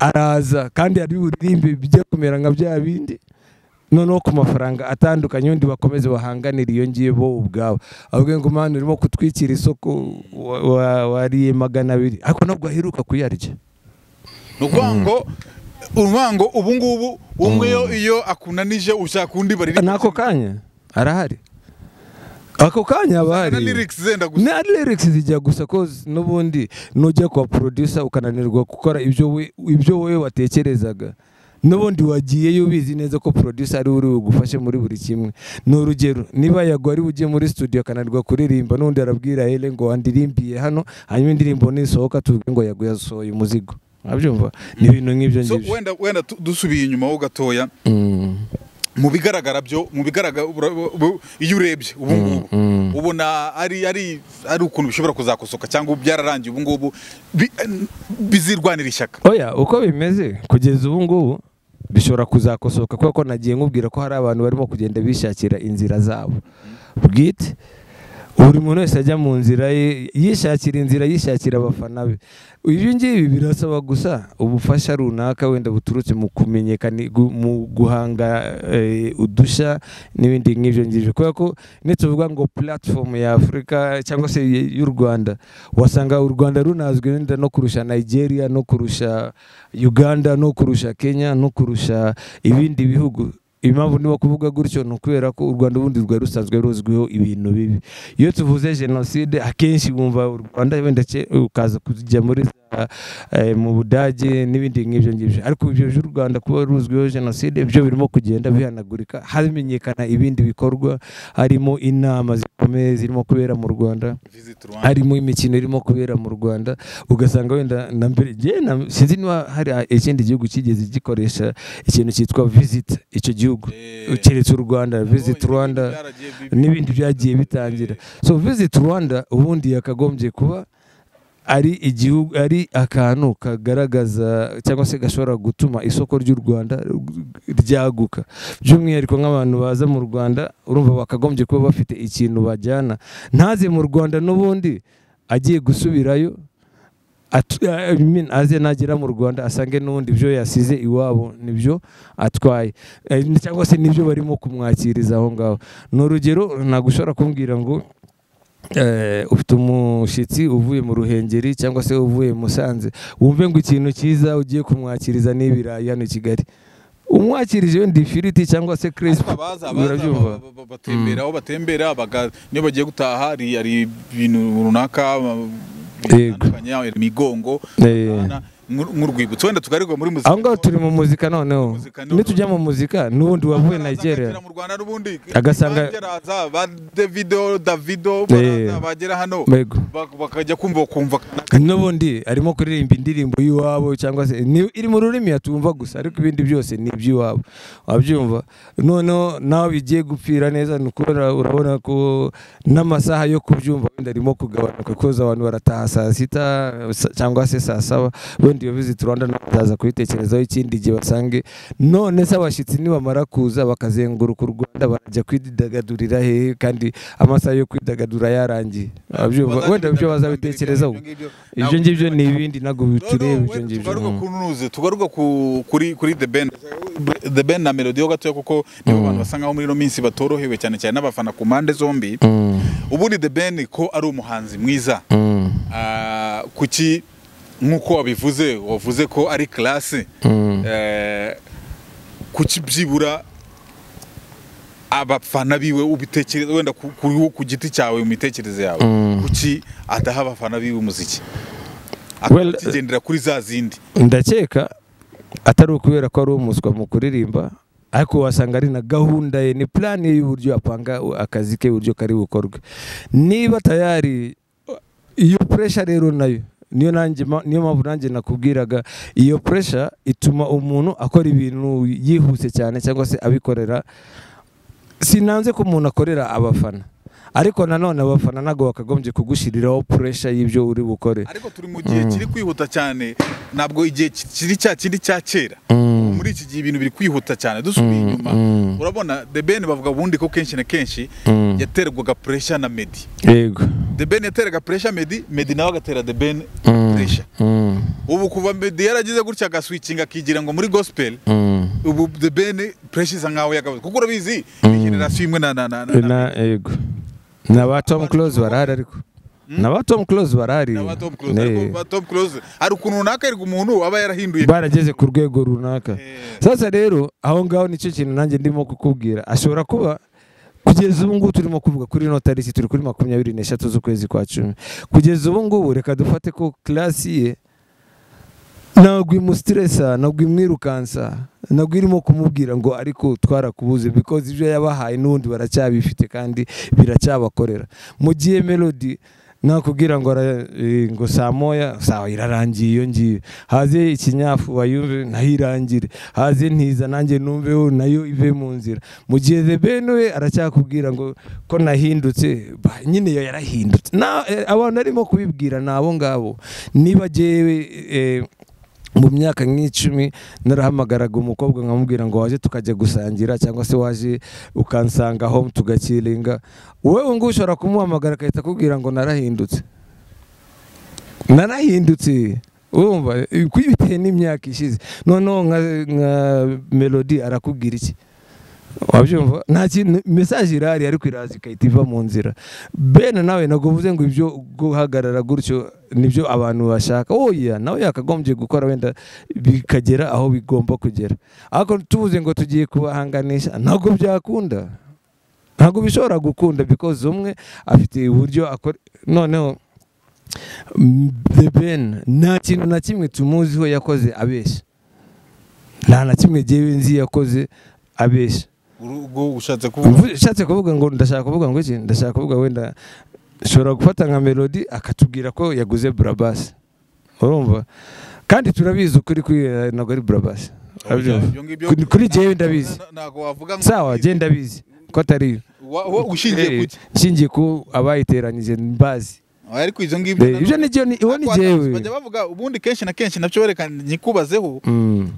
araza kandi ari uririmbe bijya kumera nka bya bindi. Noneho ku mafaranga atandukanye undi bakomeze bahanganira iyo ngiye bo ubgabo abwe ngo manu urimo kutwikira isoko wariye magana abiri ako nabwo ahiruka kuyarya n'ukwango urwango ubu ngubu umwe yo iyo akunanije ushakundi bari nako kanya arahari ako kanya bahari na lyrics zenda gusa na lyrics zijya gusa cause nubundi nujya kwa producer ukananirwa gukora ibyo we ibyo we watekerezaga nubundi wagiye yubizi neza ko producer ari uri ugufashe muri buri kimwe. No rugero niba yagwa ari uje muri studio kananirwa kuririmba nundi arabwira hele ngo andirimbiye hano hanyuma indirimbo nisohoka tuvuge ngo yaguye asohoye umuzigo abyumva ni bintu nk'ibyo ngibyo. So wenda wenda dusubiye inyuma ho gatoya mu bigaragara byo mu bigaragara iyo urebye ubu ngubu ubona ari ari ari ukuntu bishobora kuzakosoka cyangwa byararangiye ubu ngubu bizirwanira ishyaka. Oya uko bimeze kugeza ubu ngubu bishobora kuzakosoka kuko nagiye nkubwira ko hari abantu barimo kugenda bishakira inzira zabo bwite. Buri muntu wese ajya mu nzira ye yishakira inzira yishakira abafana be. Ibyo ngibi birasaba gusa ubufasha runaka wenda buturutse mu kumenyekana mu guhanga udusha n'ibindi nk'ibyo ngibyo, kuko nituvuga ngo platform ya Africa cyangwa se y'u Rwanda wasanga u Rwanda runazwe wenda no kurusha Nigeria, no kurusha Uganda, no kurusha Kenya, no kurusha ibindi bihugu. Impamvu niba kuvuga gutyo n'ukwera ko u Rwanda ubundi rwa rusanzwe ruzwiho ibintu bibi. Iyo tuvuze genocide akenshi bumva u Rwanda wenda ukaza kujya muri mu Budage n'ibindi nk'ibyo ngibyo, ariko ibyo by'u Rwanda kuba ruzwiho genocide byo birimo kugenda bihanagurika hamenyekana ibindi bikorwa, harimo inama zikomeye zirimo kubera mu Rwanda, harimo imikino irimo kubera mu Rwanda, ugasanga wenda na mbere je sinzi niba hari ikindi gihugu kigeze gikoresha ikintu cyitwa visit icyo ukeretse u Rwanda Visit Rwanda n'ibindi byagiye bitangira. So Visit Rwanda ubundi yakagombye kuba ari igihugu ari akantu kagaragaza cyangwa se gashobora gutuma isoko ry'u Rwanda ryaguka by'umwihariko nk'abantu baza mu Rwanda urumva bakagombye kuba bafite ikintu bajyana, ntaze mu Rwanda n'ubundi agiye gusubirayo aze nagera mu Rwanda asange n'undi byo yasize iwabo nibyo atwaye cyangwa se nibyo barimo kumwakiriza aho ngaho. N'urugero nagushora kumbwira ngo ufite umushitsi uvuye mu Ruhengeri cyangwa se uvuye Musanze wumve ngo ikintu cyiza ugiye kumwakiriza n'ibirayi hano Kigali, umwakirije ndi firiti cyangwa se crisp barabyumva batembera aho batembera niyo bagiye gutaha ari ibintu runaka kanya migongo nk'urwibutso wenda tugarirwa muri muzika aho ngaho turi mu muzika. Noneho nitujya mu muzika n'ubundi wavuye Nigeria agasanga Davido Davido bagera hano bakajya kumva kumva n'ubundi arimo kuririmba indirimbo y'iwabo cyangwa se iri mu rurimi yatumva gusa, ariko ibindi byose ni iby'iwabo wabyumva. Noneho nawe bigiye gupfira neza n'ukora urabona ko n'amasaha yo kubyumva wenda arimo kugabanuka koza abantu barataha saa sita cyangwa se saa saba kandi iyo visit Rwanda nazaza kwitekerezaho ikindi gihe basange none se abashitsi ni bamara kuza bakazenguruka u Rwanda barajya kwidagadurira he kandi amasaha yo kwidagadura yarangiye abyumva wenda byo bazabitekerezaho ibyo ngibyo ni ibindi nago biturebe ibyo ngibyo tugaruka kunuze tugaruka kuri kuri the band the band na melody yo gatoya kuko ni abantu basanga muri no minsi batorohewe cyane cyane n'abafana ku mande zombi ubundi the band ko ari umuhanzi mwiza ah kuki nkuko wabivuze wavuze ko ari classe eh kuki byibura abafana biwe ubitekereza wenda ku giti cyawe umitekereze yawe kuki ataha abafana biwe umuziki akatigendera kuri za zindi ndakeka atari ukubera ko ari umuswa mu kuririmba ariko wasanga ari na gahunda ye ni plan y'uburyo apanga akazi ke buryo kari bukorwe niba tayari iyo pressure rero nayo niyo nanjye niyo mabunanje nakubwiraga iyo pressure ituma umuntu akora ibintu yihuse cyane cyangwa se abikorera sinanze ko umuntu akorera abafana ariko nanone abafana nago bakagombye kugushiriraho pressure y'ibyo uri bukore ariko turi mu gihe kiri kwihuta cyane nabwo igihe kiri cya kindi cya kera muri iki gihe ibintu biri kwihuta cyane dusubiye inyuma urabona the Ben bavuga ubundi ko kenshi na kenshi yaterwaga pressure na Medi yego the Ben yaterwaga pressure Medi Medi nawe agatera the Ben pressure ubu kuva Medi yaragize gutya ga switching akigira ngo muri gospel ubu the Ben pressure zangawe yagabuze kuko urabizi generation imwe na na na yego na ba Tom Close barahari ariko na ba Tom Close barahari na ba Tom Close ariko ba Tom Close ari ukuntu runaka ari umuntu aba yarahinduye barageze ku rwego runaka sasa rero aho ngaho nicyo kintu nanjye ndimo kukubwira ashobora kuba kugeza ubu ngubu turimo kuvuga kuri notarisi turi kuri makumyabiri n'eshatu z'ukwezi kwa cumi kugeza ubu ngubu reka dufate ko classe ye nagwi mu stressa nagwi mwirukansa nagwirimo kumubwira ngo ariko twarakubuze because ibyo yabahaye nundi baracyabifite kandi biracyabakorera mu gihe Melody nakubwira ngo ngo samoya sawa irarangiye iyo ngiye haze ikinyafu bayuve nahirangire haze ntiza nanjye numveho nayo ive mu nzira mu gihe The Ben we aracyakubwira ngo ko nahindutse nyine yo yarahindutse na abantu arimo kubibwira nabo ngabo niba jewe mu myaka nk'icumi narahamagaraga umukobwa nkamubwira ngo waje tukajya gusangira cyangwa se waje ukansanga home tugakiringa wewe ngo ushora kumuhamagara kahita kubwira ngo narahindutse narahindutse urumva kwibiteye n'imyaka ishize none nka Melody arakubwira iki wabyumva nta message irari ariko irazi kahita iva mu nzira Ben nawe naguvuze ngo ibyo guhagarara gutyo nibyo abantu bashaka oya nawe yakagombye gukora wenda bikagera aho bigomba kugera ariko tuvuze ngo tugiye kubahanganisha ntago byakunda ntago bishobora gukunda because umwe afite uburyo akora noneho The Ben nta kintu na kimwe tumuziho yakoze abesha nta na kimwe jewe nzi yakoze abesha ubwo ushatse kuvuga ushatse kuvuga ngo ndashaka kuvuga ngo iki ndashaka kuvuga wenda shora gufata nka Melody akatubwira ko yaguze Brabas urumva kandi turabizi ukuri kuri nago ari Brabas kuri jewe ndabizi nago wavuga ngo sawa je ndabizi ko atari ushingiye kuki shingiye ku abayiteranyije mbazi ariko izo ngibyo ibyo n'igiyo ibone jewe bajya bavuga ubundi kenshi na kenshi nabyo berekana nyikubazeho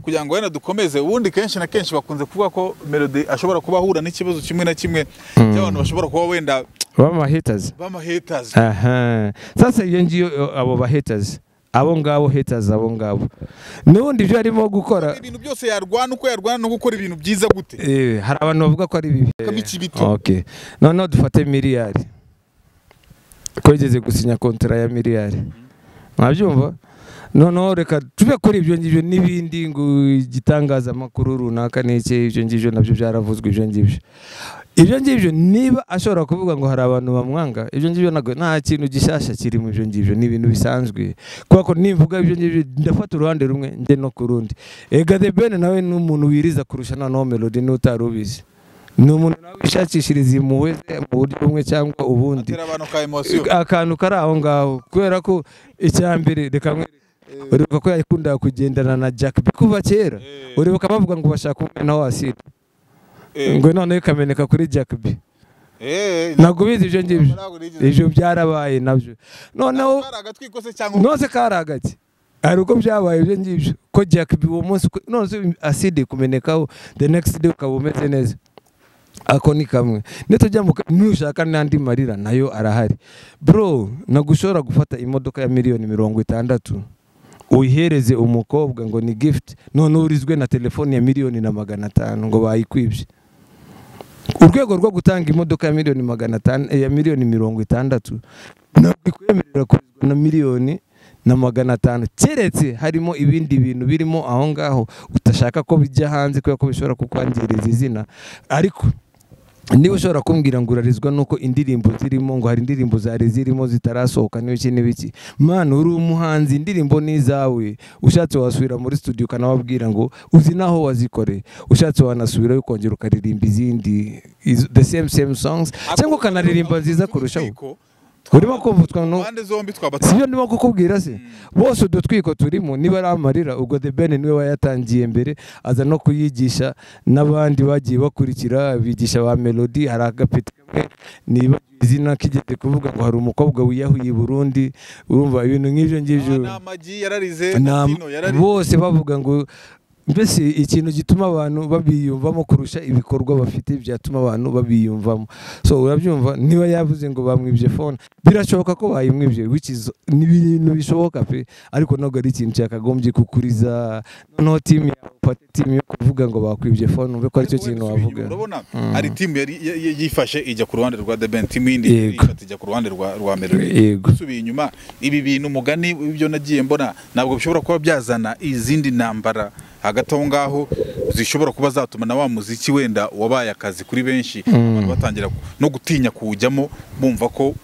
kugira ngo wena dukomeze ubundi kenshi na kenshi bakunze kuvuga ko Melody ashobora kuba ahura n'ikibazo kimwe na kimwe cy'abantu bashobora kuba wenda bama haters bama haters aha sasa iyo ngiyo abo ba haters abo ngabo haters abo ngabo n'ubundi byo arimo gukora ibintu byose yarwana uko yarwana no gukora ibintu byiza gute eh hari abantu bavuga ko ari bibi okay no no dufate miliyari kogeze gusinya kontra ya miliyari mwabyumva noneho reka tube kuri ibyo ngibyo n'ibindi ngo gitangaza makuru runaka neke ibyo ngibyo nabyo byaravuzwe ibyo ngibyo ibyo ngibyo niba ashobora kuvuga ngo hari abantu bamwanga ibyo ngibyo nago nta kintu gishasha kiri mu ibyo ngibyo ni ibintu bisanzwe kuko ko nimvuga ibyo ngibyo ndafata uruhande rumwe nde no kurundi ega The Ben nawe n'umuntu wiriza kurusha na no Melody n'utarubizi numuntu nabishakishiriza imuwe mu buryo bumwe cyangwa ubundi akantu kari aho ngaho kubera ko icyambere reka uribuka ko yakunda kugendana na Jack kuva kera uribuka bavuga ngo bashaka kumena wasita ngo none ikameneka kuri Jack B eh nagubiza ibyo ngibyo ibyo byarabaye nabyo noneho karagatwikose cyangwa nose karagati Arukomsha wa yuzenji koja kibiwo monsi no sio asidi kumenekao the next day kawometenezi akoni kamwe neto jambo mwisha kana ndi marira nayo arahari bro nagushora gufata imodoka ya miliyoni mirongo itandatu uyihereze umukobwa ngo ni gift none urizwe na telefone ya miliyoni na magana atanu ngo bayikwibye urwego rwo gutanga imodoka ya miliyoni magana atanu ya miliyoni mirongo itandatu na bikwemerera kurizwa na miliyoni na magana atanu keretse harimo ibindi bintu birimo aho ngaho utashaka ko bijya hanze kuko bishobora kukwangiriza izina ariko niba ushobora kumbwira ngo urarizwa nuko indirimbo zirimo ngo hari indirimbo zari zirimo zitarasohoka n'iki n'ibiki mana uri umuhanzi indirimbo nizawe ushatse wasubira muri studio kanababwira ngo uzi naho wazikoreye ushatse wanasubira yo kongera ukaririmba izindi the same same songs cyangwa kanaririmba nziza kurushaho urimo kuvutwa no bande zombi twabatse iyo ndimo kukubwira se bose dutwiko turimo niba ramarira ubwo the Ben niwe wayatangiye mbere aza no kuyigisha nabandi bagiye bakurikira bigisha ba Melody hari agapeti kamwe niba izina kigeze kuvuga ngo hari umukobwa wiyahuye Burundi urumva ibintu nk'ivyo ngivyo na magi yararize no yararize bose bavuga ngo mbese ikintu gituma abantu babiyumvamo kurusha ibikorwa bafite byatuma abantu babiyumvamo so urabyumva niba yavuze ngo bamwibye phone birashoboka ko bayimwibye which is ni bintu bishoboka pe ariko ntabwo ari ikintu cyakagombye kukuriza no team ya pati team yo kuvuga ngo bakwibye phone umve ko ari cyo kintu wavuga urabona ari team yifashe ijya ku ruhande rwa The Ben team indi ijya ku ruhande rwa rwa Melody gusubiye inyuma ibi bintu mugani ibyo nagiye mbona ntabwo bishobora kuba byazana izindi nambara hagataho ngaho zishobora kuba zatuma na wa muziki wenda wabaye akazi kuri benshi abantu batangira no gutinya kujyamo bumva ko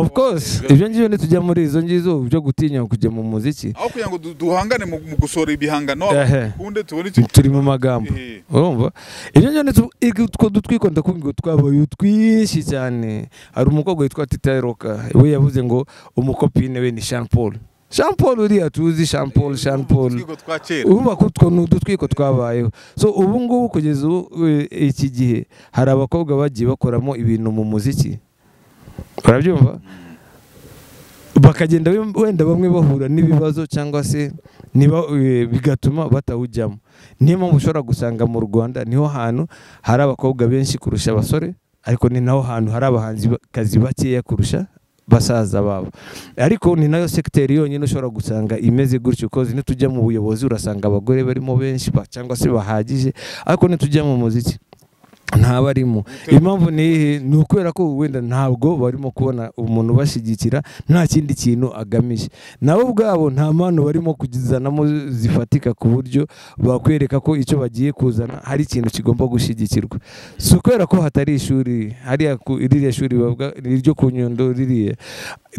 of course ibyo ngiyo ne tujya muri izo ngizo byo gutinya kujya mu muziki aho kugira ngo duhangane mu gusora ibihangano kunde tubone turi mu magambo urumva ibyo ngiyo ne twa dutwikonda kuko twabaye twinshi cyane hari umukobwa witwa Titaroka we yavuze ngo umukopine we ni Sean Paul Sean Paul uriya tuzi Sean Paul Sean Paul uba kutwo n'udutwiko twabayeho so ubu ngubu kugeza iki gihe hari abakobwa bagiye bakoramo ibintu mu muziki barabyumva bakagenda wenda bamwe bahura n'ibibazo cyangwa se niba bigatuma batawujyamo niyo mpamvu ushobora gusanga mu Rwanda niho hantu hari abakobwa benshi kurusha abasore ariko ni naho hantu hari abahanzi kazi bakeya kurusha basaza babo ariko ni nayo secteur yonyine ushobora gusanga imeze gutyo kozi nitujya mu buyobozi urasanga abagore barimo benshi ba cyangwa se bahagije ariko nitujya mu muziki nta barimo impamvu ni nukwera ko wenda ntabwo barimo kubona umuntu bashigikira nta kindi kintu agamije nabo ubwabo nta mpano barimo kugizanamo zifatika ku buryo bakwereka ko icyo bagiye kuzana hari ikintu kigomba gushigikirwa so kwera ko hatari ishuri hari iriya shuri bavuga iryo kunyundo ririye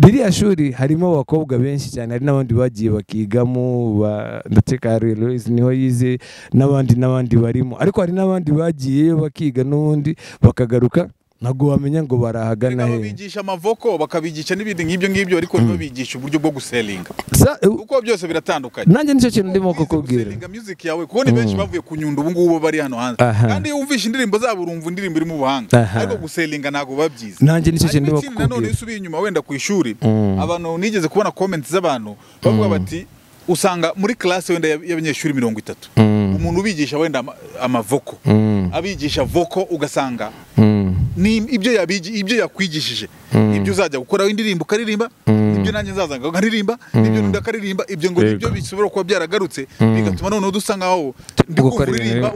ririya shuri harimo abakobwa benshi cyane hari nabandi bagiye bakigamo ndateka Louise niho yize nabandi nabandi barimo ariko hari nabandi bagiye bakiga nundi bakagaruka nago wamenya ngo barahagana he bigisha amavoko bakabigisha nibindi nk'ibyo ngibyo ariko nibo bigisha uburyo bwo guselinga uko byose biratandukanye nanjye nicyo kintu ndimo kukubwira music yawe kuko ni benshi bavuye kunyunda ubu ngubu bari hano hanze kandi yumvisha indirimbo zabo urumva indirimbo iri mu buhanga ariko guselinga nago babyiza nanjye nicyo kintu ndimo kukubwira nanone usubiye inyuma wenda ku ishuri abantu nigeze kubona comments z'abantu bavuga bati usanga muri class wenda y'abanyeshuri mirongo itatu umuntu ubigisha wenda amavoko abigisha voko ugasanga ni ibyo yabije ibyo yakwigishije ibyo uzajya gukora indirimbo karirimba ibyo nanjye nzazanga karirimba ibyo ndakaririmba ibyo ngo ibyo bisubira kuba byaragarutse bigatuma none udusanga aho ndikuririmba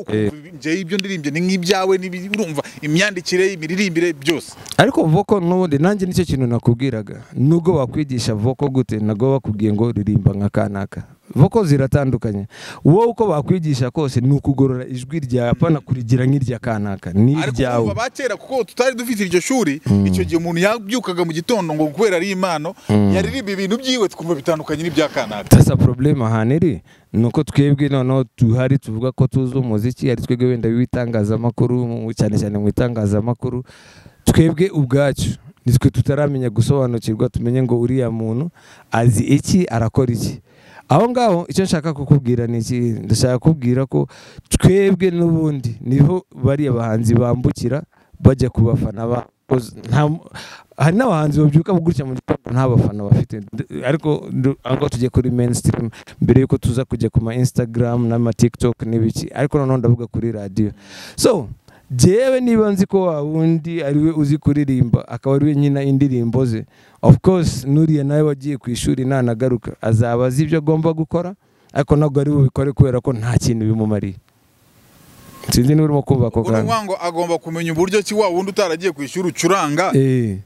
nje ibyo ndirimbye ni nk'ibyawe urumva imyandikire imiririmbire byose ariko voko n'ubundi nanjye nicyo kintu nakubwiraga nubwo bakwigisha voko gute nago bakubwiye ngo ririmba nka kanaka voko ziratandukanye wowe uko bakwigisha kose nukugorora ijwi rya pana kurigira nk'irya kanaka ni ryawe ariko bakera kuko tutari dufite iryo shuri icyo gihe umuntu yabyukaga mu gitondo ngo kubera ari impano yaririmba ibintu byiwe twumva bitandukanye n'ibya kanaka tasa problema haneri nuko twebwe noneho tuhari tuvuga ko tuzi umuziki ari twebwe wenda bitangazamakuru cyane cyane mu itangazamakuru twebwe ubwacu nitwe tutaramenya gusobanukirwa tumenye ngo uriya muntu azi iki arakora iki aho ngaho icyo nshaka kukubwira ni iki ndashaka kubwira ko twebwe n'ubundi niho bari abahanzi bambukira bajya kubafana ba because now I know hands of you come good and have a fan of it. I go to Jacobi mainstream, Bereko Tuzaku Jacoma Instagram, Nama TikTok, Nevichi. I couldn't know the Bugakurira deal. So, Jeven Ivanziko, Wundi, I will Uzikurimba, Akawarina indeed in Boze. Of course, Nudi and I were Jiki, shooting Nana Garuka, as I was if you Gomba Gukora, I could not go to Korakura con Hatchin with Mumari. Sinzi n'urimo kumva ko kandi uwango agomba kumenya uburyo ki wa wundi utaragiye kwishura ucuranga eh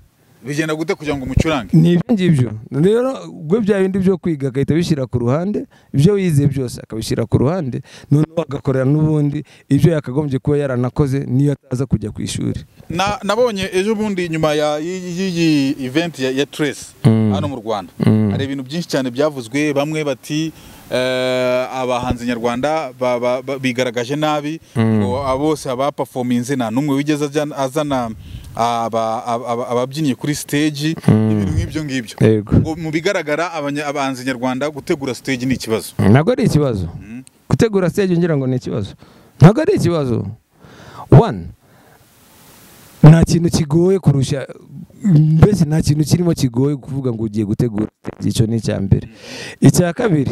bigenda gute kugira ngo umucurange nibyo ngibyo rero gwe bya bindi byo kwiga gahita bishira ku ruhande ibyo wize byose akabishira ku ruhande none wagakorera n'ubundi ibyo yakagombye kuba yaranakoze niyo ataza kujya kwishura na nabonye ejo bundi nyuma ya iyi event ya, ya Trace mm. hano mu Rwanda mm. ari ibintu byinshi cyane byavuzwe bamwe bati Uh, abahanzi nyarwanda bigaragaje nabi ngo abose abaperforminze na numwe wigeze azana ababyinnyi kuri stage ibintu nk'ibyo ngibyo ngo mu bigaragara abahanzi nyarwanda gutegura stage ni ikibazo nago ari ikibazo gutegura stage ngira ngo ni ikibazo nago ari ikibazo one nta kintu kigoye kurusha mbese nta kintu kirimo kigoye kuvuga ngo ugiye gutegura icyo ni cya mbere icya kabiri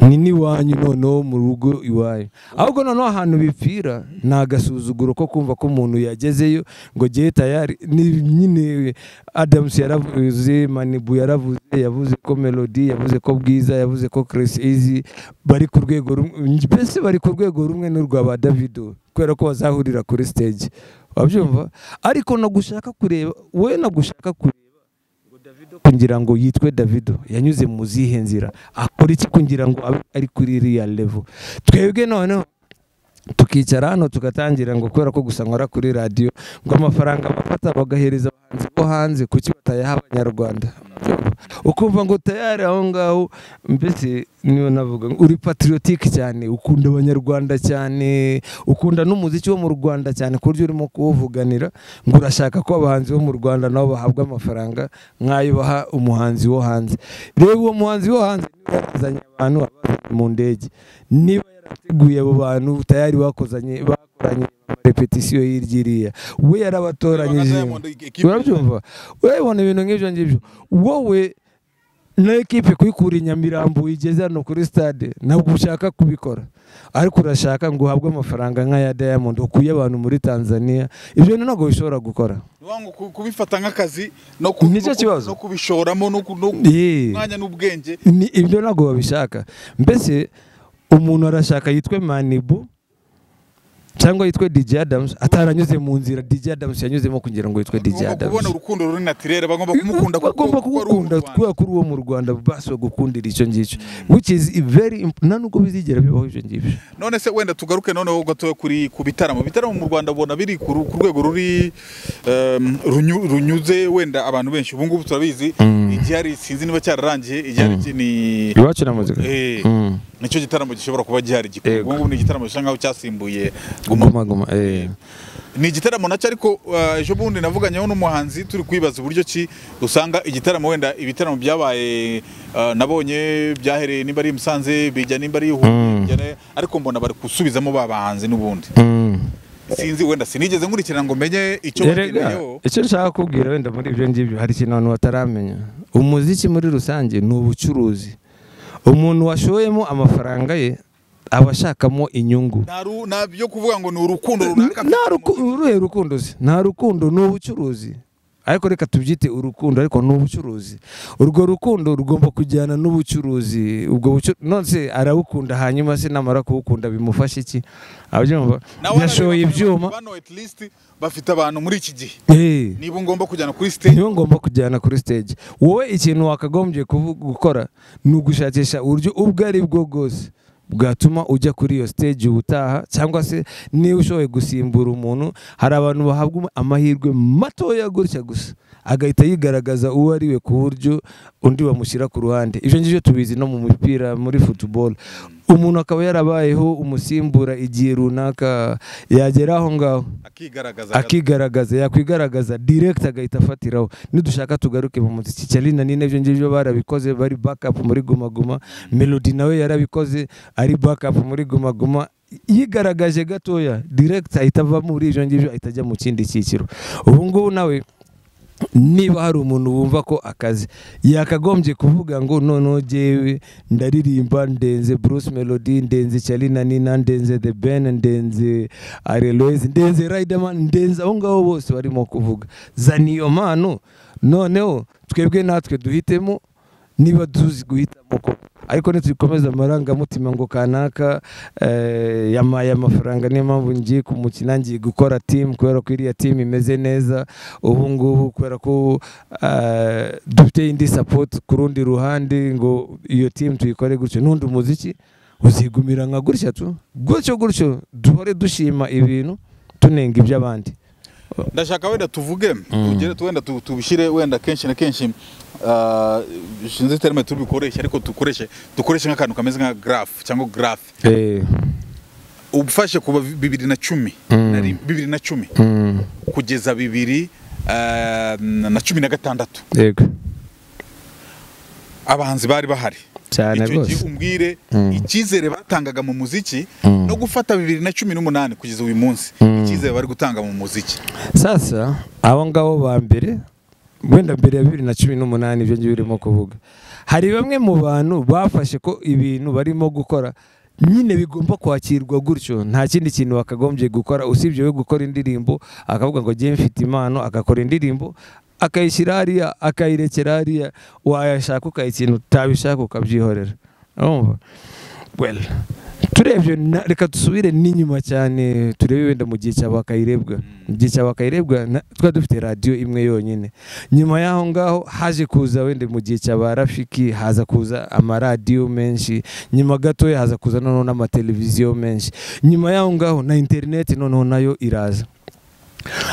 Nini wanyu noneho mu rugo iwaye ahubwo noneho ahantu bipfira nagasuzuguro ko kumva ko umuntu yagezeyo ngo giye tayari nyine Adams yaravuze Manibu yaravuze yavuze ko Melody yavuze ko Bwiza yavuze ko Chris Easy bari ku rwego rumwe bese bari ku rwego rumwe n'urwa ba Davido kwera ko bazahurira kuri stage wabyumva ariko no gushaka kureba we no gushaka kungira ngo yitwe Davido yanyuze mu zihe nzira akora iki kungira ngo ari kuri real level twebwe none tukicara hano tugatangira ngo kwera ko gusa nkora kuri radio ngo amafaranga bafata bagahereza abahanzi bo hanze kuki batayaha abanyarwanda ukumva ngo tayari aho ngaho mbese niyo navuga uri patriotic cyane ukunda abanyarwanda cyane ukunda n'umuziki wo mu Rwanda cyane kuryo urimo kuvuganira ngo urashaka ko abahanzi bo mu Rwanda nabo bahabwa amafaranga nkayo baha umuhanzi wo hanze rero uwo muhanzi wo hanze azanye abantu mu ndege niba yarateguye abo bantu tayari bakozanye bakoranye repetition yirgiriya we yarabatoranyije urabyumva urabona ibintu nk'ibyo ngibyo wowe na ekipe kwikura inyamirambo igeze hano kuri stade nabwo ushaka kubikora ariko urashaka ngo uhabwe amafaranga nka ya Diamond ukuye abantu muri Tanzania ibyo ntabwo bishobora gukora wangu kubifata nk'akazi no kubishoramo no kumwanya n'ubwenge ibyo ntabwo babishaka mbese umuntu arashaka yitwe Manibu cyangwa yitwe D J Adams ataranyuze mu nzira D J Adams yanyuzemo kugira ngo yitwe D J Adams ubona urukundo ruri naturere bagomba kumukunda bagomba kugukunda twa kuri uwo mu Rwanda baso gukundira icyo ngicyo which is very nanuko bizigera bibaho icyo ngicyo none se wenda tugaruke none ho gatoye kuri kubitaramo bitaramo mu Rwanda ubona biri ku rwego ruri runyuze wenda abantu benshi ubu ngubu turabizi igihari sinzi niba cyararangiye igihari ni iwacu na muzika eh nicyo gitaramo gishobora kuba gihari gikungu ubu ni gitaramo cyangwa cyasimbuye guma guma eh ni igitaramo nacyo ariko ejo bundi navuganyeho n'umuhanzi turi kwibaza uburyo ki usanga igitaramo wenda ibitaramo byabaye nabonye byahereye nimba ari Musanze bijya nimba ari Huye ariko mbona bari kusubizamo babahanzi n'ubundi sinzi wenda sinigeze nkurikira ngo menye icyo kireyo icyo nshaka kubwira wenda muri ibyo ngibyo hari ikintu abantu bataramenya umuziki muri rusange ni ubucuruzi umuntu washoyemo amafaranga ye abashakamo inyungu naru nabyo kuvuga ngo ni urukundo runaka narukundo rukundo se narukundo no ubucuruzi ariko reka tubyite urukundo ariko no ubucuruzi urwo rukundo rugomba kujyana n'ubucuruzi ubwo nonse arawukunda hanyuma se namara kuwukunda bimufasha iki abyumva yashoye ibyuma bano at least bafite abantu muri iki gihe niba ngomba kujyana kuri stage niba ngomba kujyana kuri stage wowe ikintu wakagombye gukora nugushakisha uryo ubwari bwo gose bgatuma ujya kuri yo stage ubutaha cyangwa se ni ushoye gusimbura umuntu hari abantu bahabwa amahirwe matoya gutya gusa agahita yigaragaza uwo ari we ku buryo undi bamushyira ku ruhande ibyo ngibyo tubizi no mu mupira muri football umuntu akaba yarabayeho umusimbura igihe runaka yagera aho ngaho akigaragaza akigaragaza yakwigaragaza direct agahita afatiraho nidushaka tugaruke mu muziki cyarina nine byo ngibyo barabikoze bari backup muri Guma Guma Melody nawe yarabikoze ari backup muri Guma Guma yigaragaje gatoya direct ahitava muri ijo ngibyo ahitajya mu kindi cyiciro. Ubu ngubu nawe niba hari umuntu wumva ko akazi yakagombye kuvuga ngo nono jewe ndaririmba ndenze Bruce Melody, ndenze Charlina Nina, ndenze The Ben, ndenze Areloise, ndenze Riderman, ndenze abo ngabo bose barimo kuvuga zaniyo mano, noneho twebwe natwe duhitemo niba duzi guhitamo ko ariko nitukomeza amaranga mutima ngo kanaka eh, yamaya amafaranga niyo mpamvu ngiye kumukina ngiye gukora team kwera ko iriya team imeze neza ubu ngubu kwera ko uh, dufite indi support kurundi ruhande ngo iyo team tuyikore gutyo n'undi muziki uzigumira nka gutya tu gutyo gutyo duhore dushima ibintu tunenga iby'abandi. Ndashaka wenda tuvuge ugere twenda tubishire wenda kenshi na kenshi ah shinze terme tubikoresha ariko dukoreshe dukoreshe nk'akantu kameze nka graph cyangwa graph eh ubufashe kuba bibiri na cumi na bibiri na cumi kugeza bibiri na cumi na gatandatu yego abahanzi bari bahari cyane rwose umbwire ikizere batangaga mu muziki no gufata bibiri na cumi n'umunani kugeza uyu munsi ikizere bari gutanga mu muziki sasa abo ngabo ba mbere wenda mbere ya bibiri na cumi n'umunani ibyo ngibirimo kuvuga hari bamwe mu bantu bafashe ko ibintu barimo gukora nyine bigomba kwakirwa gutyo nta kindi kintu wakagombye gukora usibye we gukora indirimbo akavuga ngo giye mfite impano akakora indirimbo akayishyira hariya akayirekera hariya wayashaka ukayikintu utabishaka ukabyihorera urumva well turebye reka dusubire n'inyuma cyane turebe wenda mu gihe cy'abakayirebwa mu gihe cy'abakayirebwa twa dufite radio imwe yonyine nyuma yaho ngaho haje kuza wende mu gihe cy'abarafiki haza kuza ama radio menshi nyuma gato haza kuza noneho na televiziyo menshi nyuma yaho ngaho na internet noneho nayo iraza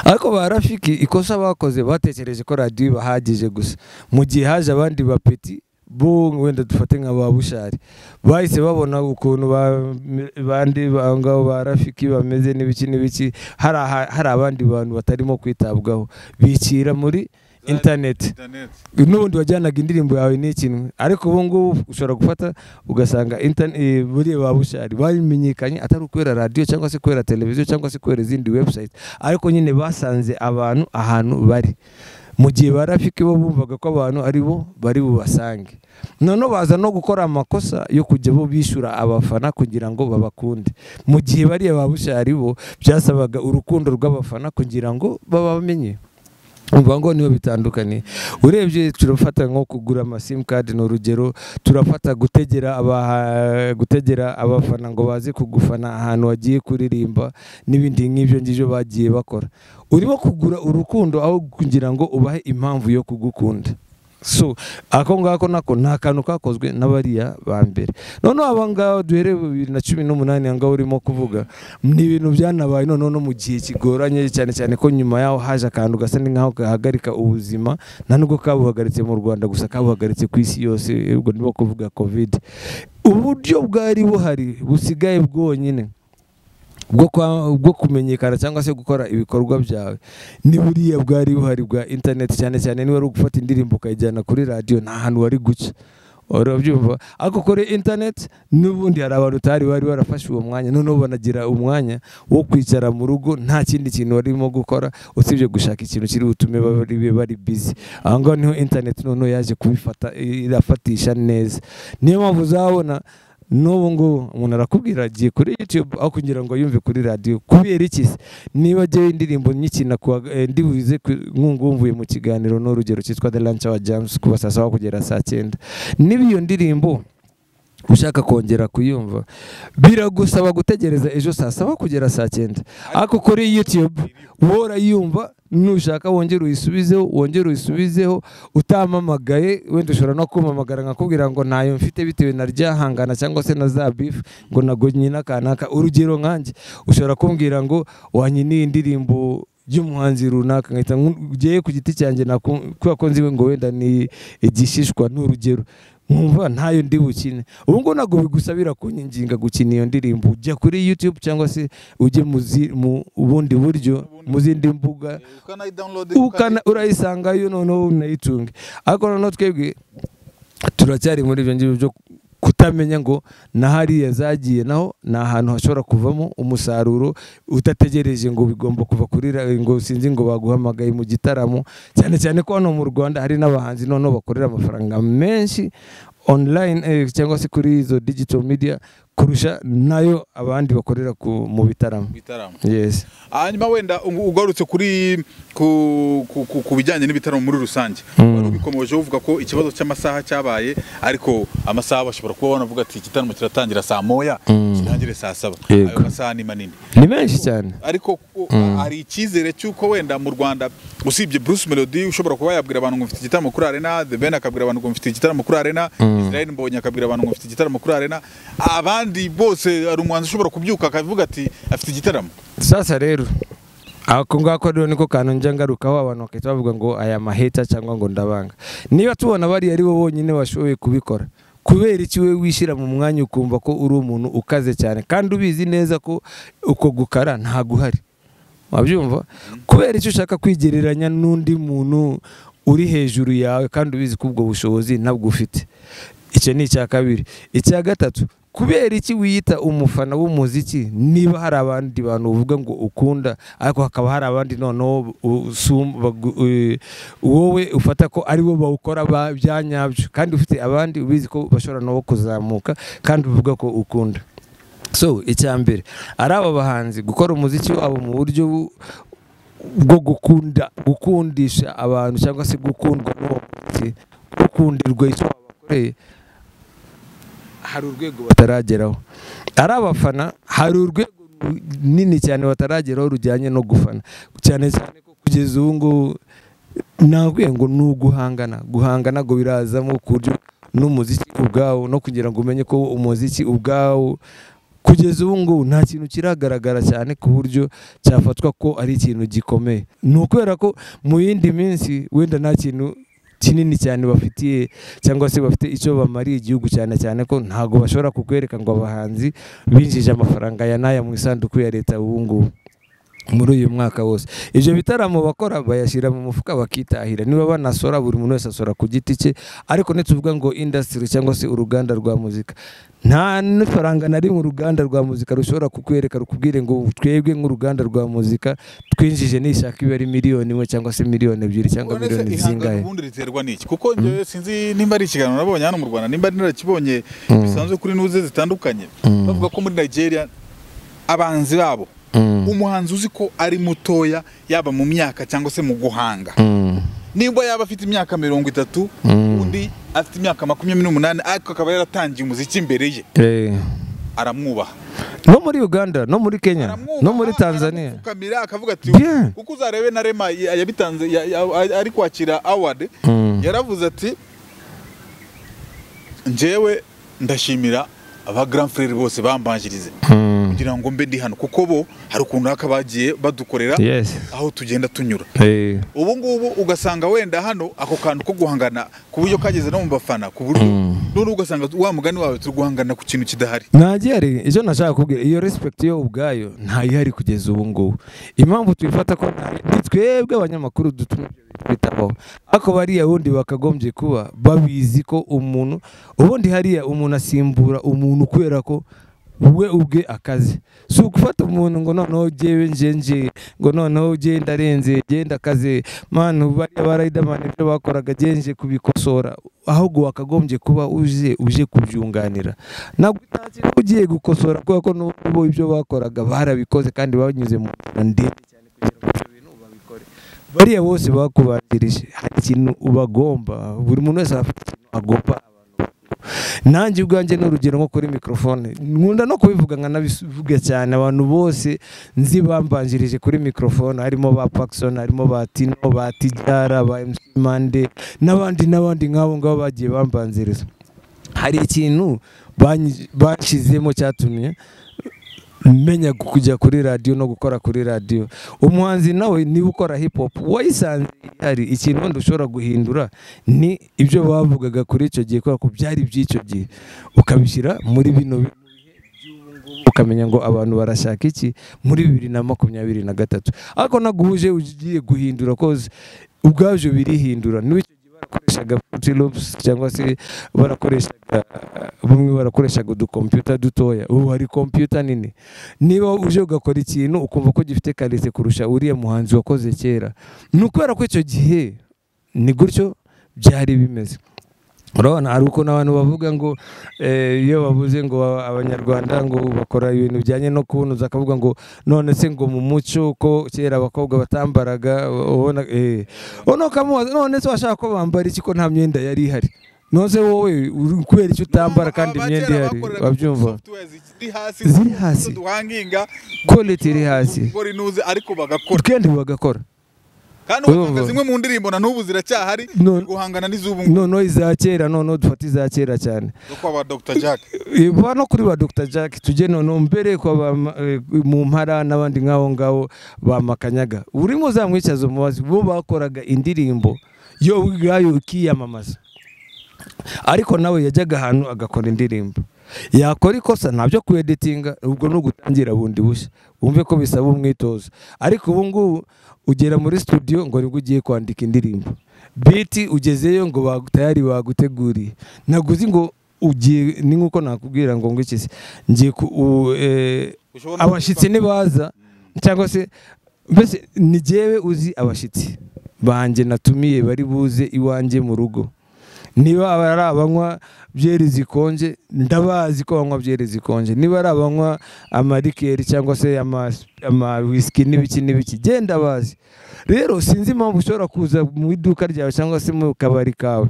ariko barafiki ikosa bakoze batekereje ko radio bahagije gusa mu gihe haje abandi bapeti bo wenda dufate nka babushari bahise babona ukuntu bandi bangabo barafiki bameze nibiki nibiki hari hari abandi bantu batarimo kwitabwaho bikira muri internet n'ubundi wajyanaga indirimbo yawe n'ikintu ariko ubu ngubu ushobora gufata ugasanga internet buri babushari bayimenyekanye atari kwera radio cyangwa se kwera televiziyo cyangwa se kwera izindi website ariko nyine basanze abantu ahantu bari mu gihe barafiki bo bumvaga ko abantu ari bo bari bubasange none baza no gukora amakosa yo kujya bo bishura abafana kugira ngo babakunde mu gihe bari ababushari bo byasabaga urukundo rw'abafana kugira ngo babamenye umvango niyo bitandukanye urebye turafata nko kugura ama sim card no rugero turafata gutegera aba gutegera abafana ngo baze kugufana ahantu wagiye kuririmba nibindi nk'ibyo ngije bagiye bakora urimo kugura urukundo aho kugira ngo ubahe impamvu yo kugukunda so ako ngako nako nta kantu kakozwe n'abariya ba mbere none abangao duhere bibiri na cumi n'umunani anga urimo kuvuga ni ibintu byanabaye none no mu gihe kigoranye cyane cyane ko nyuma yaho haje akantu gasa n'inkaho gahagarika ubuzima nanubwo kabuhagaritse mu Rwanda gusa kabuhagaritse ku isi yose ubwo nibo kuvuga COVID uburyo bwari buhari busigaye bwonyine bwo kumenyekana cyangwa se gukora ibikorwa byawe ni buriya bwari buhari bwa internet cyane cyane niwe ari gufata indirimbo kayijyana kuri radio nta hantu wari guca urabyumva ariko kuri internet n'ubundi hari abantu utari bari barafashe uwo mwanya none banagira umwanya wo kwicara mu rugo nta kindi kintu barimo gukora usibye gushaka ikintu kiri butume bari bari busy aho ngaho niho internet none yaje kubifata irafatisha neza niyo mpamvu uzabona n'ubu ngo umuntu arakubwira giye kuri YouTube aho kugira ngo yumve kuri radio kubera iki niba je indirimbo nyikina kwa ndibuze nkungumvuye mu kiganiro no rugero cyitwa The Lunch Hour Jams kuba sasa aho kugera saa cyenda nibiyo ndirimbo ushaka kongera kuyumva biragusaba gutegereza ejo saa saba kugera saa cyenda ariko kuri YouTube wora yumva nushaka wongera uyisubizeho wongera uyisubizeho utamamagaye wenda ushora no kumamagara nkakubwira ngo nayo mfite bitewe na ryahangana cyangwa se na za beef ngo nagonye nakanaka urugero nkanjye ushora kumbwira ngo wanyini indirimbo y'umuhanzi runaka ngahita ngeye ku giti cyanjye nakubakonzi we ngo wenda ni igishishwa n'urugero umva ntayo ndi bukine ubu ngo nago bigusabira kunyinginga gukina iyo ndirimbo ujya kuri YouTube cyangwa se ujye mu ubundi buryo muzindi mbuga ukana urayisanga yo noneho nayitunge ariko noneho twebwe turacyari muri ibyo ngibyo kutamenya ngo nahari yazagiye naho na ahantu hashobora kuvamo umusaruro utategereje ngo bigomba kuva kurira ngo sinzi ngo baguhamagaye mu gitaramo, cyane cyane ko no mu Rwanda hari nabahanzi none bakorera amafaranga menshi online eh, cyangwa se kuri izo digital media kurusha nayo abandi bakorera ku mu bitaramo bitaramo. Yes, hanyuma wenda ugarutse kuri kubijyanye n'ibitaramo muri rusange, ubikomeje uvuga ko ikibazo cy'amasaha cyabaye, ariko amasaha bashobora kuba banavuga ati ikitaramo kiratangira saa moya kirangire saa saba. Ayo masaha ni manini, ni menshi cyane, ariko hari icyizere cyuko wenda mu Rwanda usibye Bruce Melody ushobora kuba yabwira abantu ngo mfite ikitaramo kuri Arena, The Ben akabwira abantu ngo mfite ikitaramo kuri Arena, Israel Mbonye akabwira abantu ngo mfite ikitaramo kuri Arena, abandi ndi bose ari umwanzi ushobora kubyuka akavuga ati afite igitaramo. Sasa rero ako ngako rero niko kantu njya ngarukaho, abantu bakita bavuga ngo aya maheta cyangwa ngo ndabanga. Niba tubona bari ari bo bonyine bashoboye kubikora, kubera iki we wishira mu mwanya ukumva ko uri umuntu ukaze cyane kandi ubizi neza ko uko gukara nta guhari, wabyumva? Kubera iki ushaka kwigereranya n'undi muntu uri hejuru yawe kandi ubizi ko ubwo bushobozi ntabwo ufite. Icyo ni icya kabiri. Icya gatatu, kubera iki wiyita umufana w'umuziki niba hari abandi bantu uvuga ngo ukunda ariko hakaba hari abandi noneho wowe ufata ko ari bo bawukora byanyabyo, kandi ufite abandi ubizi ko bashobora no kuzamuka kandi uvuga ko ukunda. So icyambere ari aba bahanzi gukora umuziki wabo mu buryo bwo gukunda gukundisha abantu cyangwa se gukundwa no gukundirwa icyo babakoreye, hari urwego batarageraho. Ari abafana hari urwego nini cyane batarageraho rujyanye no gufana, cyane cyane ko kugeza ubu ngo nakwiye ngo nuguhangana guhangana go birazamo kuryo n'umuziki ubwawo no kugira ngo umenye ko umuziki ubwawo kugeza ubu ngo nta kintu kiragaragara cyane ku buryo cyafatwa ko ari ikintu gikomeye. Nukwera ko mu yindi minsi wenda nta kintu kinini cyane bafitiye cyangwa se bafite icyo bamariye igihugu, cyane cyane ko ntago bashobora kukwereka ngo abahanzi binjije amafaranga ya naya mu isanduku ya leta ubungu muri uyu mwaka wose. Ibyo bitaramo bakora bayashyira mu mufuka bakitahira, niba banasora buri muntu wese asora ku giti cye, ariko nituvuga ngo industry cyangwa se uruganda rwa muzika, nta nifaranga nari mu ruganda rwa muzika rushobora kukwereka rukubwire ngo twebwe nk'uruganda rwa muzika twinjije nishaka ibari miliyoni imwe cyangwa se miliyoni ebyiri cyangwa miliyoni zingahe. Ubundi riterwa niki? Kuko njye sinzi nimba ari ikiganiro nabonye hano mu Rwanda, nimba narakibonye bisanzwe kuri nuze zitandukanye, bavuga ko muri Nigeria abanzi babo umuhanzi uzi ko ari mutoya yaba mu myaka cyangwa se mu guhanga, nibwo yaba afite imyaka mirongo itatu undi afite imyaka makumyabiri n'umunani ariko akaba yaratangiye umuziki imbere ye, aramwubaha. No muri Uganda, no muri Kenya, no muri Tanzania kamera akavuga ati kuko uzarebe na Rema yabitanze ari kwakira award yaravuze ati njewe ndashimira aba grand frère bose bambanjirize kugira ngo mbe ndi hano, kuko bo hari ukuntu akabagiye badukorera aho tugenda tunyura. Ubu ngubu ugasanga wenda hano ako kantu ko guhangana kuburyo kageze no mu bafana kuburyo none ugasanga wa mugani wawe turi guhangana ku kintu kidahari. Najeri ejo nashaka kubwira iyo respect yo ubwayo ntayi hari kugeza ubu ngubu. Impamvu twifata ko twebwe abanyamakuru dutumije bitabo ako bariya wundi bakagombye kuba babizi ko umuntu ubundi hariya umuntu asimbura umuntu kwera ko we ubwe akazi, si ugufata umuntu ngo noneho jewe njenje ngo noneho je ndarenze genda akaze manu bariya barayidamana ibyo bakoraga genje kubikosora, ahubwo wakagombye kuba uje uje kubyunganira nagutaki ugiye gukosora kuko ko n'ubo ibyo bakoraga barabikoze kandi banyuze mu ndende cyane kugira ngo bariya bose bakubandirije hari ikintu ubagomba. Buri muntu wese agomba nanjye ubwanjye n'urugero nko kuri microphone nkunda no kubivuga nkanabivuga cyane, abantu bose nzi bambanjirije kuri microphone harimo ba Paxson, harimo ba Tino, ba Tidara, ba M C Mande n'abandi n'abandi nkabo ngabo bagiye bambanziriza. Hari ikintu bashizemo cyatumye menya kujya kuri radio no gukora kuri radio. Umuhanzi nawe niba ukora hip hop wayisanze ari ikintu ndushobora guhindura ni ibyo bavugaga kuri icyo gihe ko byari by'icyo gihe ukabishyira muri bino bihe by'ubungubu ukamenya ngo abantu barashaka iki muri bibiri na makumyabiri na gatatu, ariko naguhuje ugiye guhindura koze ubwabyo birihindura. N'icyo gihe loops cyangwa se barakoresha bumwe barakoresha go computer dutoya ubu hari computer nini niba uje ugakora ikintu ukumva ko gifite kalite kurusha uriye muhanzi wakoze kera n'ukwera ko icyo gihe ni gutyo byari bimeze urabona ari uko n'abantu bavuga ngo iyo bavuze ngo abanyarwanda ngo bakora ibintu byanye no kunuza akavuga ngo none se ngo mu muco ko kera abakobwa batambaraga ubona eh ono kamuza none se washaka ko bambara iki ko nta myenda yari ihari none se wowe kubera icyo utambara kandi imyenda yari babyumva ziri hasi duhanginga quality iri hasi bori nuze ariko bagakora kandi bagakora Kano ukazimwe mu ndirimbo na nubu ziracyahari guhangana n'izubu ngo no iza kera no no dufatiza kera cyane kwa Dr Jack iba no kuri ba Dr Jack tujye none mbere kwa mu mpara nabandi nkaho ngaho bamakanyaga urimo zamwicaza umubazi bo bakoraga indirimbo yo gayo kiyamamaza ariko nawe yajyaga ahantu agakora indirimbo yakora ikosa nabyo ku editinga ubwo no gutangira bundi bushya umve ko bisaba umwitozo ariko ubu ngubu ugera muri studio ngo ni ugiye kwandika indirimbo beat ugezeyo ngo bagutayari baguteguriye naguzi ngo ugiye ni nkuko nakubwira ngo ngo ikise ngiye abashitsi nibaza cyangwa se mbese ni jewe uzi abashitsi banje natumiye bari buze iwanje mu rugo niba ari abanywa byeri zikonje ndabazi ko banywa byeri zikonje niba ari abanywa amarikeri cyangwa se ama whisky n'ibiki n'ibiki genda bazi rero sinzi impamvu ushobora kuza mu iduka ryawe cyangwa se mu kabari kawe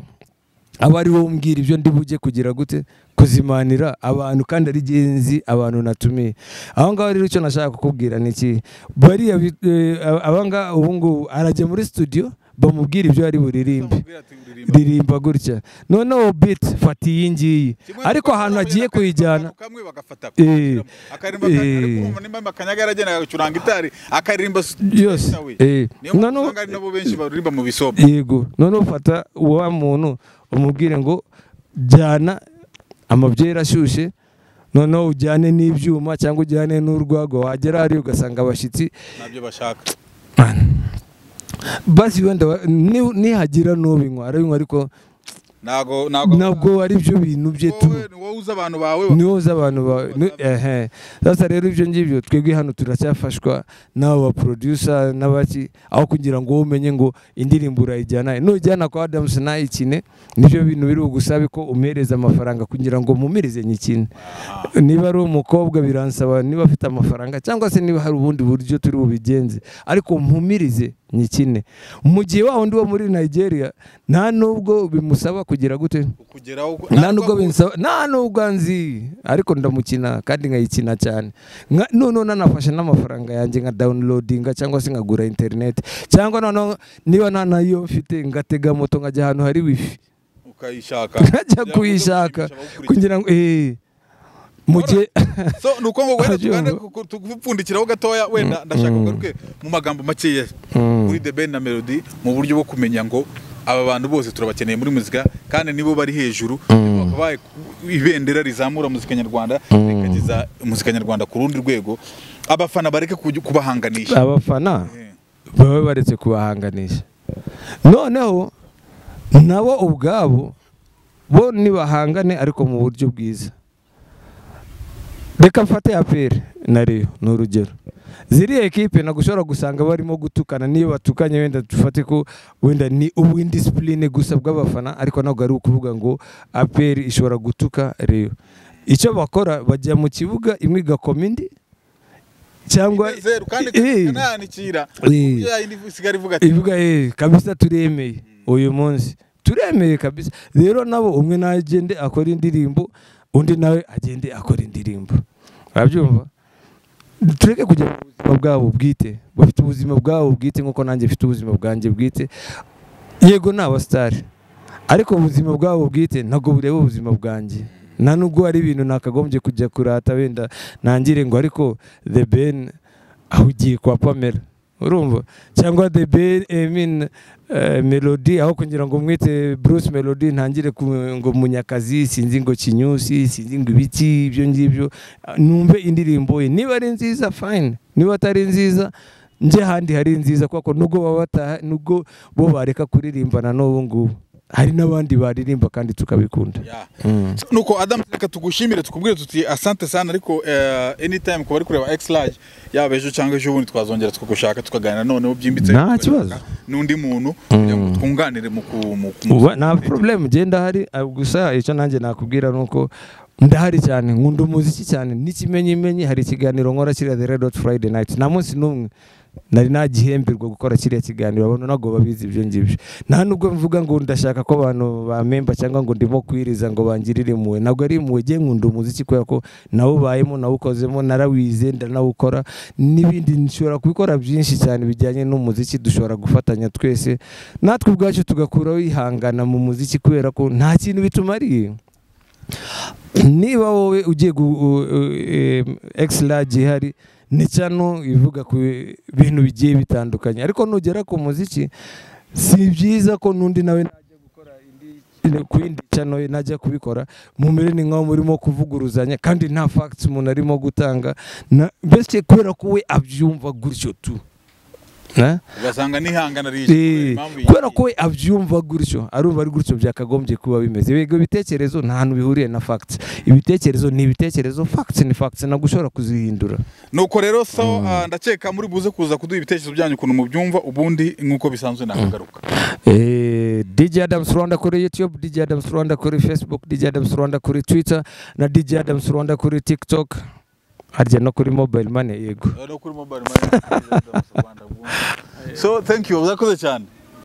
abari bo umbwira ibyo ndi buje kugira gute kuzimanira abantu kandi ari genzi abantu natumiye aho ngaho rero icyo nashaka kukubwira niki bari abanga ubungu araje muri studio bamubwira ibyo ari buririmbe ririmba gutya none no beat fati yingiye ariko ahantu agiye kuyijyana kamwe bagafata akarimba kandi nimba kanyaga yaragenda gucuranga itari akarimba yose eh none ubangari nabo benshi baririmba mu bisomo yego none ufata wa muntu umubwire ngo jyana amabyera ashyushye none ujyane n'ibyuma cyangwa ujyane n'urwago wagera ari ugasanga abashitsi nabyo bashaka basi wenda ni hagira no binywa arabinywa ariko nago nago nabwo ari byo bintu bye tu wowe uza abantu bawe niwoza abantu bawe ehe sasa rero ibyo ngibyo twebwe hano turacyafashwa n'aba producer n'abaki aho kugira ngo umenye ngo indirimbo urayijyana no ijyana kwa Adams na ikine nibyo bintu biri ugusabe ko umereza amafaranga kugira ngo mumereze nyikine niba ari umukobwa biransaba niba afite amafaranga cyangwa se niba hari ubundi buryo turi bubigenze ariko mpumirize nyikine mu gihe waho ndi wo muri Nigeria nta nubwo bimusaba kugira gute kugeraho nta nubwo binsaba nta nubwo nzi ariko ndamukina kandi nkayikina cyane none nanafashe n'amafaranga yanjye nka downloadinga cyangwa se nkagura internet cyangwa none niba nta nayo mfite ngatega moto nkajya ahantu hari wifi ukayishaka nkajya kuyishaka kugira ngo eh muje so nuko ngo wenda tugane tugupfundikiraho gatoya wenda ndashaka kugaruke mu magambo makiye muri The Ben na Melody mu buryo bwo kumenya ngo aba bantu bose turabakeneye muri muzika kandi nibo bari hejuru bakabaye ibendera rizamura muzika nyarwanda rikagiza muzika nyarwanda ku rundi rwego abafana bareke kubahanganisha abafana bawe baretse kubahanganisha noneho nabo ubwabo bo nibahangane ariko mu buryo bwiza reka mfate apere nariyo ni urugero ziriya ekipe nagushobora gusanga barimo gutukana niyo batukanye wenda dufate ko wenda ni uwindisipline gusa bw'abafana ariko ntabwo ari ukuvuga ngo apere ishobora gutuka Reyo icyo bakora bajya mu kibuga imwe igakoma indi cyangwa ivuga eh kabisa turemeye uyu munsi turemeye kabisa rero nabo umwe nagende akora indirimbo undi nawe agende akora indirimbo urabyumva tureke kujya mu buzima bwabo bwite bafite ubuzima bwabo bwite nkuko nanjye mfite ubuzima bwanjye bwite yego naba star ariko ubuzima bwabo bwite ntabwo bureba ubuzima bwanjye nta nubwo hari ibintu nakagombye kujya kurata wenda nangire ngo ariko The Ben aho ugiye kwa Pamela urumva cyangwa The Ben I mean Melody aho kugira ngo mwite Bruce Melody ntangire ngo munyakazi sinzi ngo kinyusi sinzi ngo ibiki ibyo ngibyo numve indirimbo ye niba ari nziza fine niba atari nziza nje handi hari nziza kuko nubwo babata nubwo bo bareka kuririmbana n'ubu ngubu hari nabandi baririmba kandi tukabikunda. Yeah. Mm. So, nuko Adam reka tugushimire tukubwire tuti asante sana ariko uh, anytime ko bari kureba X large yabejo cyangwa ejo bundi twazongera tukugushaka tukaganira none byimbitse. Nta kibazo. Nundi muntu twunganire mu ku na problem genda hari gusa ico nanjye nakubwira nuko ndahari cyane nkunda umuziki cyane n'ikimenye imenye hari ikiganiro nkora kiri The Red Hot Friday Night namunsi numwe nari nagihembirwa gukora kiriya kiganiro abona nago babizi ibyo ngibyo nta nubwo mvuga ngo ndashaka ko abantu ba member cyangwa ngo ndimo kwiriza ngo bangirire muwe nago ari muwe je nkunda umuziki kwako nawo bayemo nawukozemo narawize ndanawukora nibindi nshobora kubikora byinshi cyane bijyanye n'umuziki dushobora gufatanya twese natwe ubwacu tugakura wihangana mu muziki kwera ko nta kintu bitumariye niba wowe ugiye X-Large hari ni cyano ivuga ku bintu bigiye bitandukanye ariko nugera ku muziki si byiza ko nundi nawe najya gukora indi kwindi cyano najya kubikora mu mere ni nkaho murimo kuvuguruzanya kandi nta facts umuntu arimo gutanga best kwera ko we abyumva gutyo tu na basanga nihangana rije kwera ko we abyumva gutyo arumva ari gutyo byakagombye kuba bimeze bego bitekerezo nta hantu bihuriye na facts ibitekerezo ni ibitekerezo facts ni facts na gushora kuzihindura nuko rero so mm. ndakeka muri buze kuza kuduha ibitekerezo byanyu kuno mu byumva ubundi nkuko bisanzwe nakagaruka mm. eh D J Adams Rwanda kuri YouTube, D J Adams Rwanda kuri Facebook, D J Adams Rwanda kuri Twitter na D J Adams Rwanda kuri TikTok harya no kuri mobile money yego no kuri mobile money. So thank you, urakoze cyane.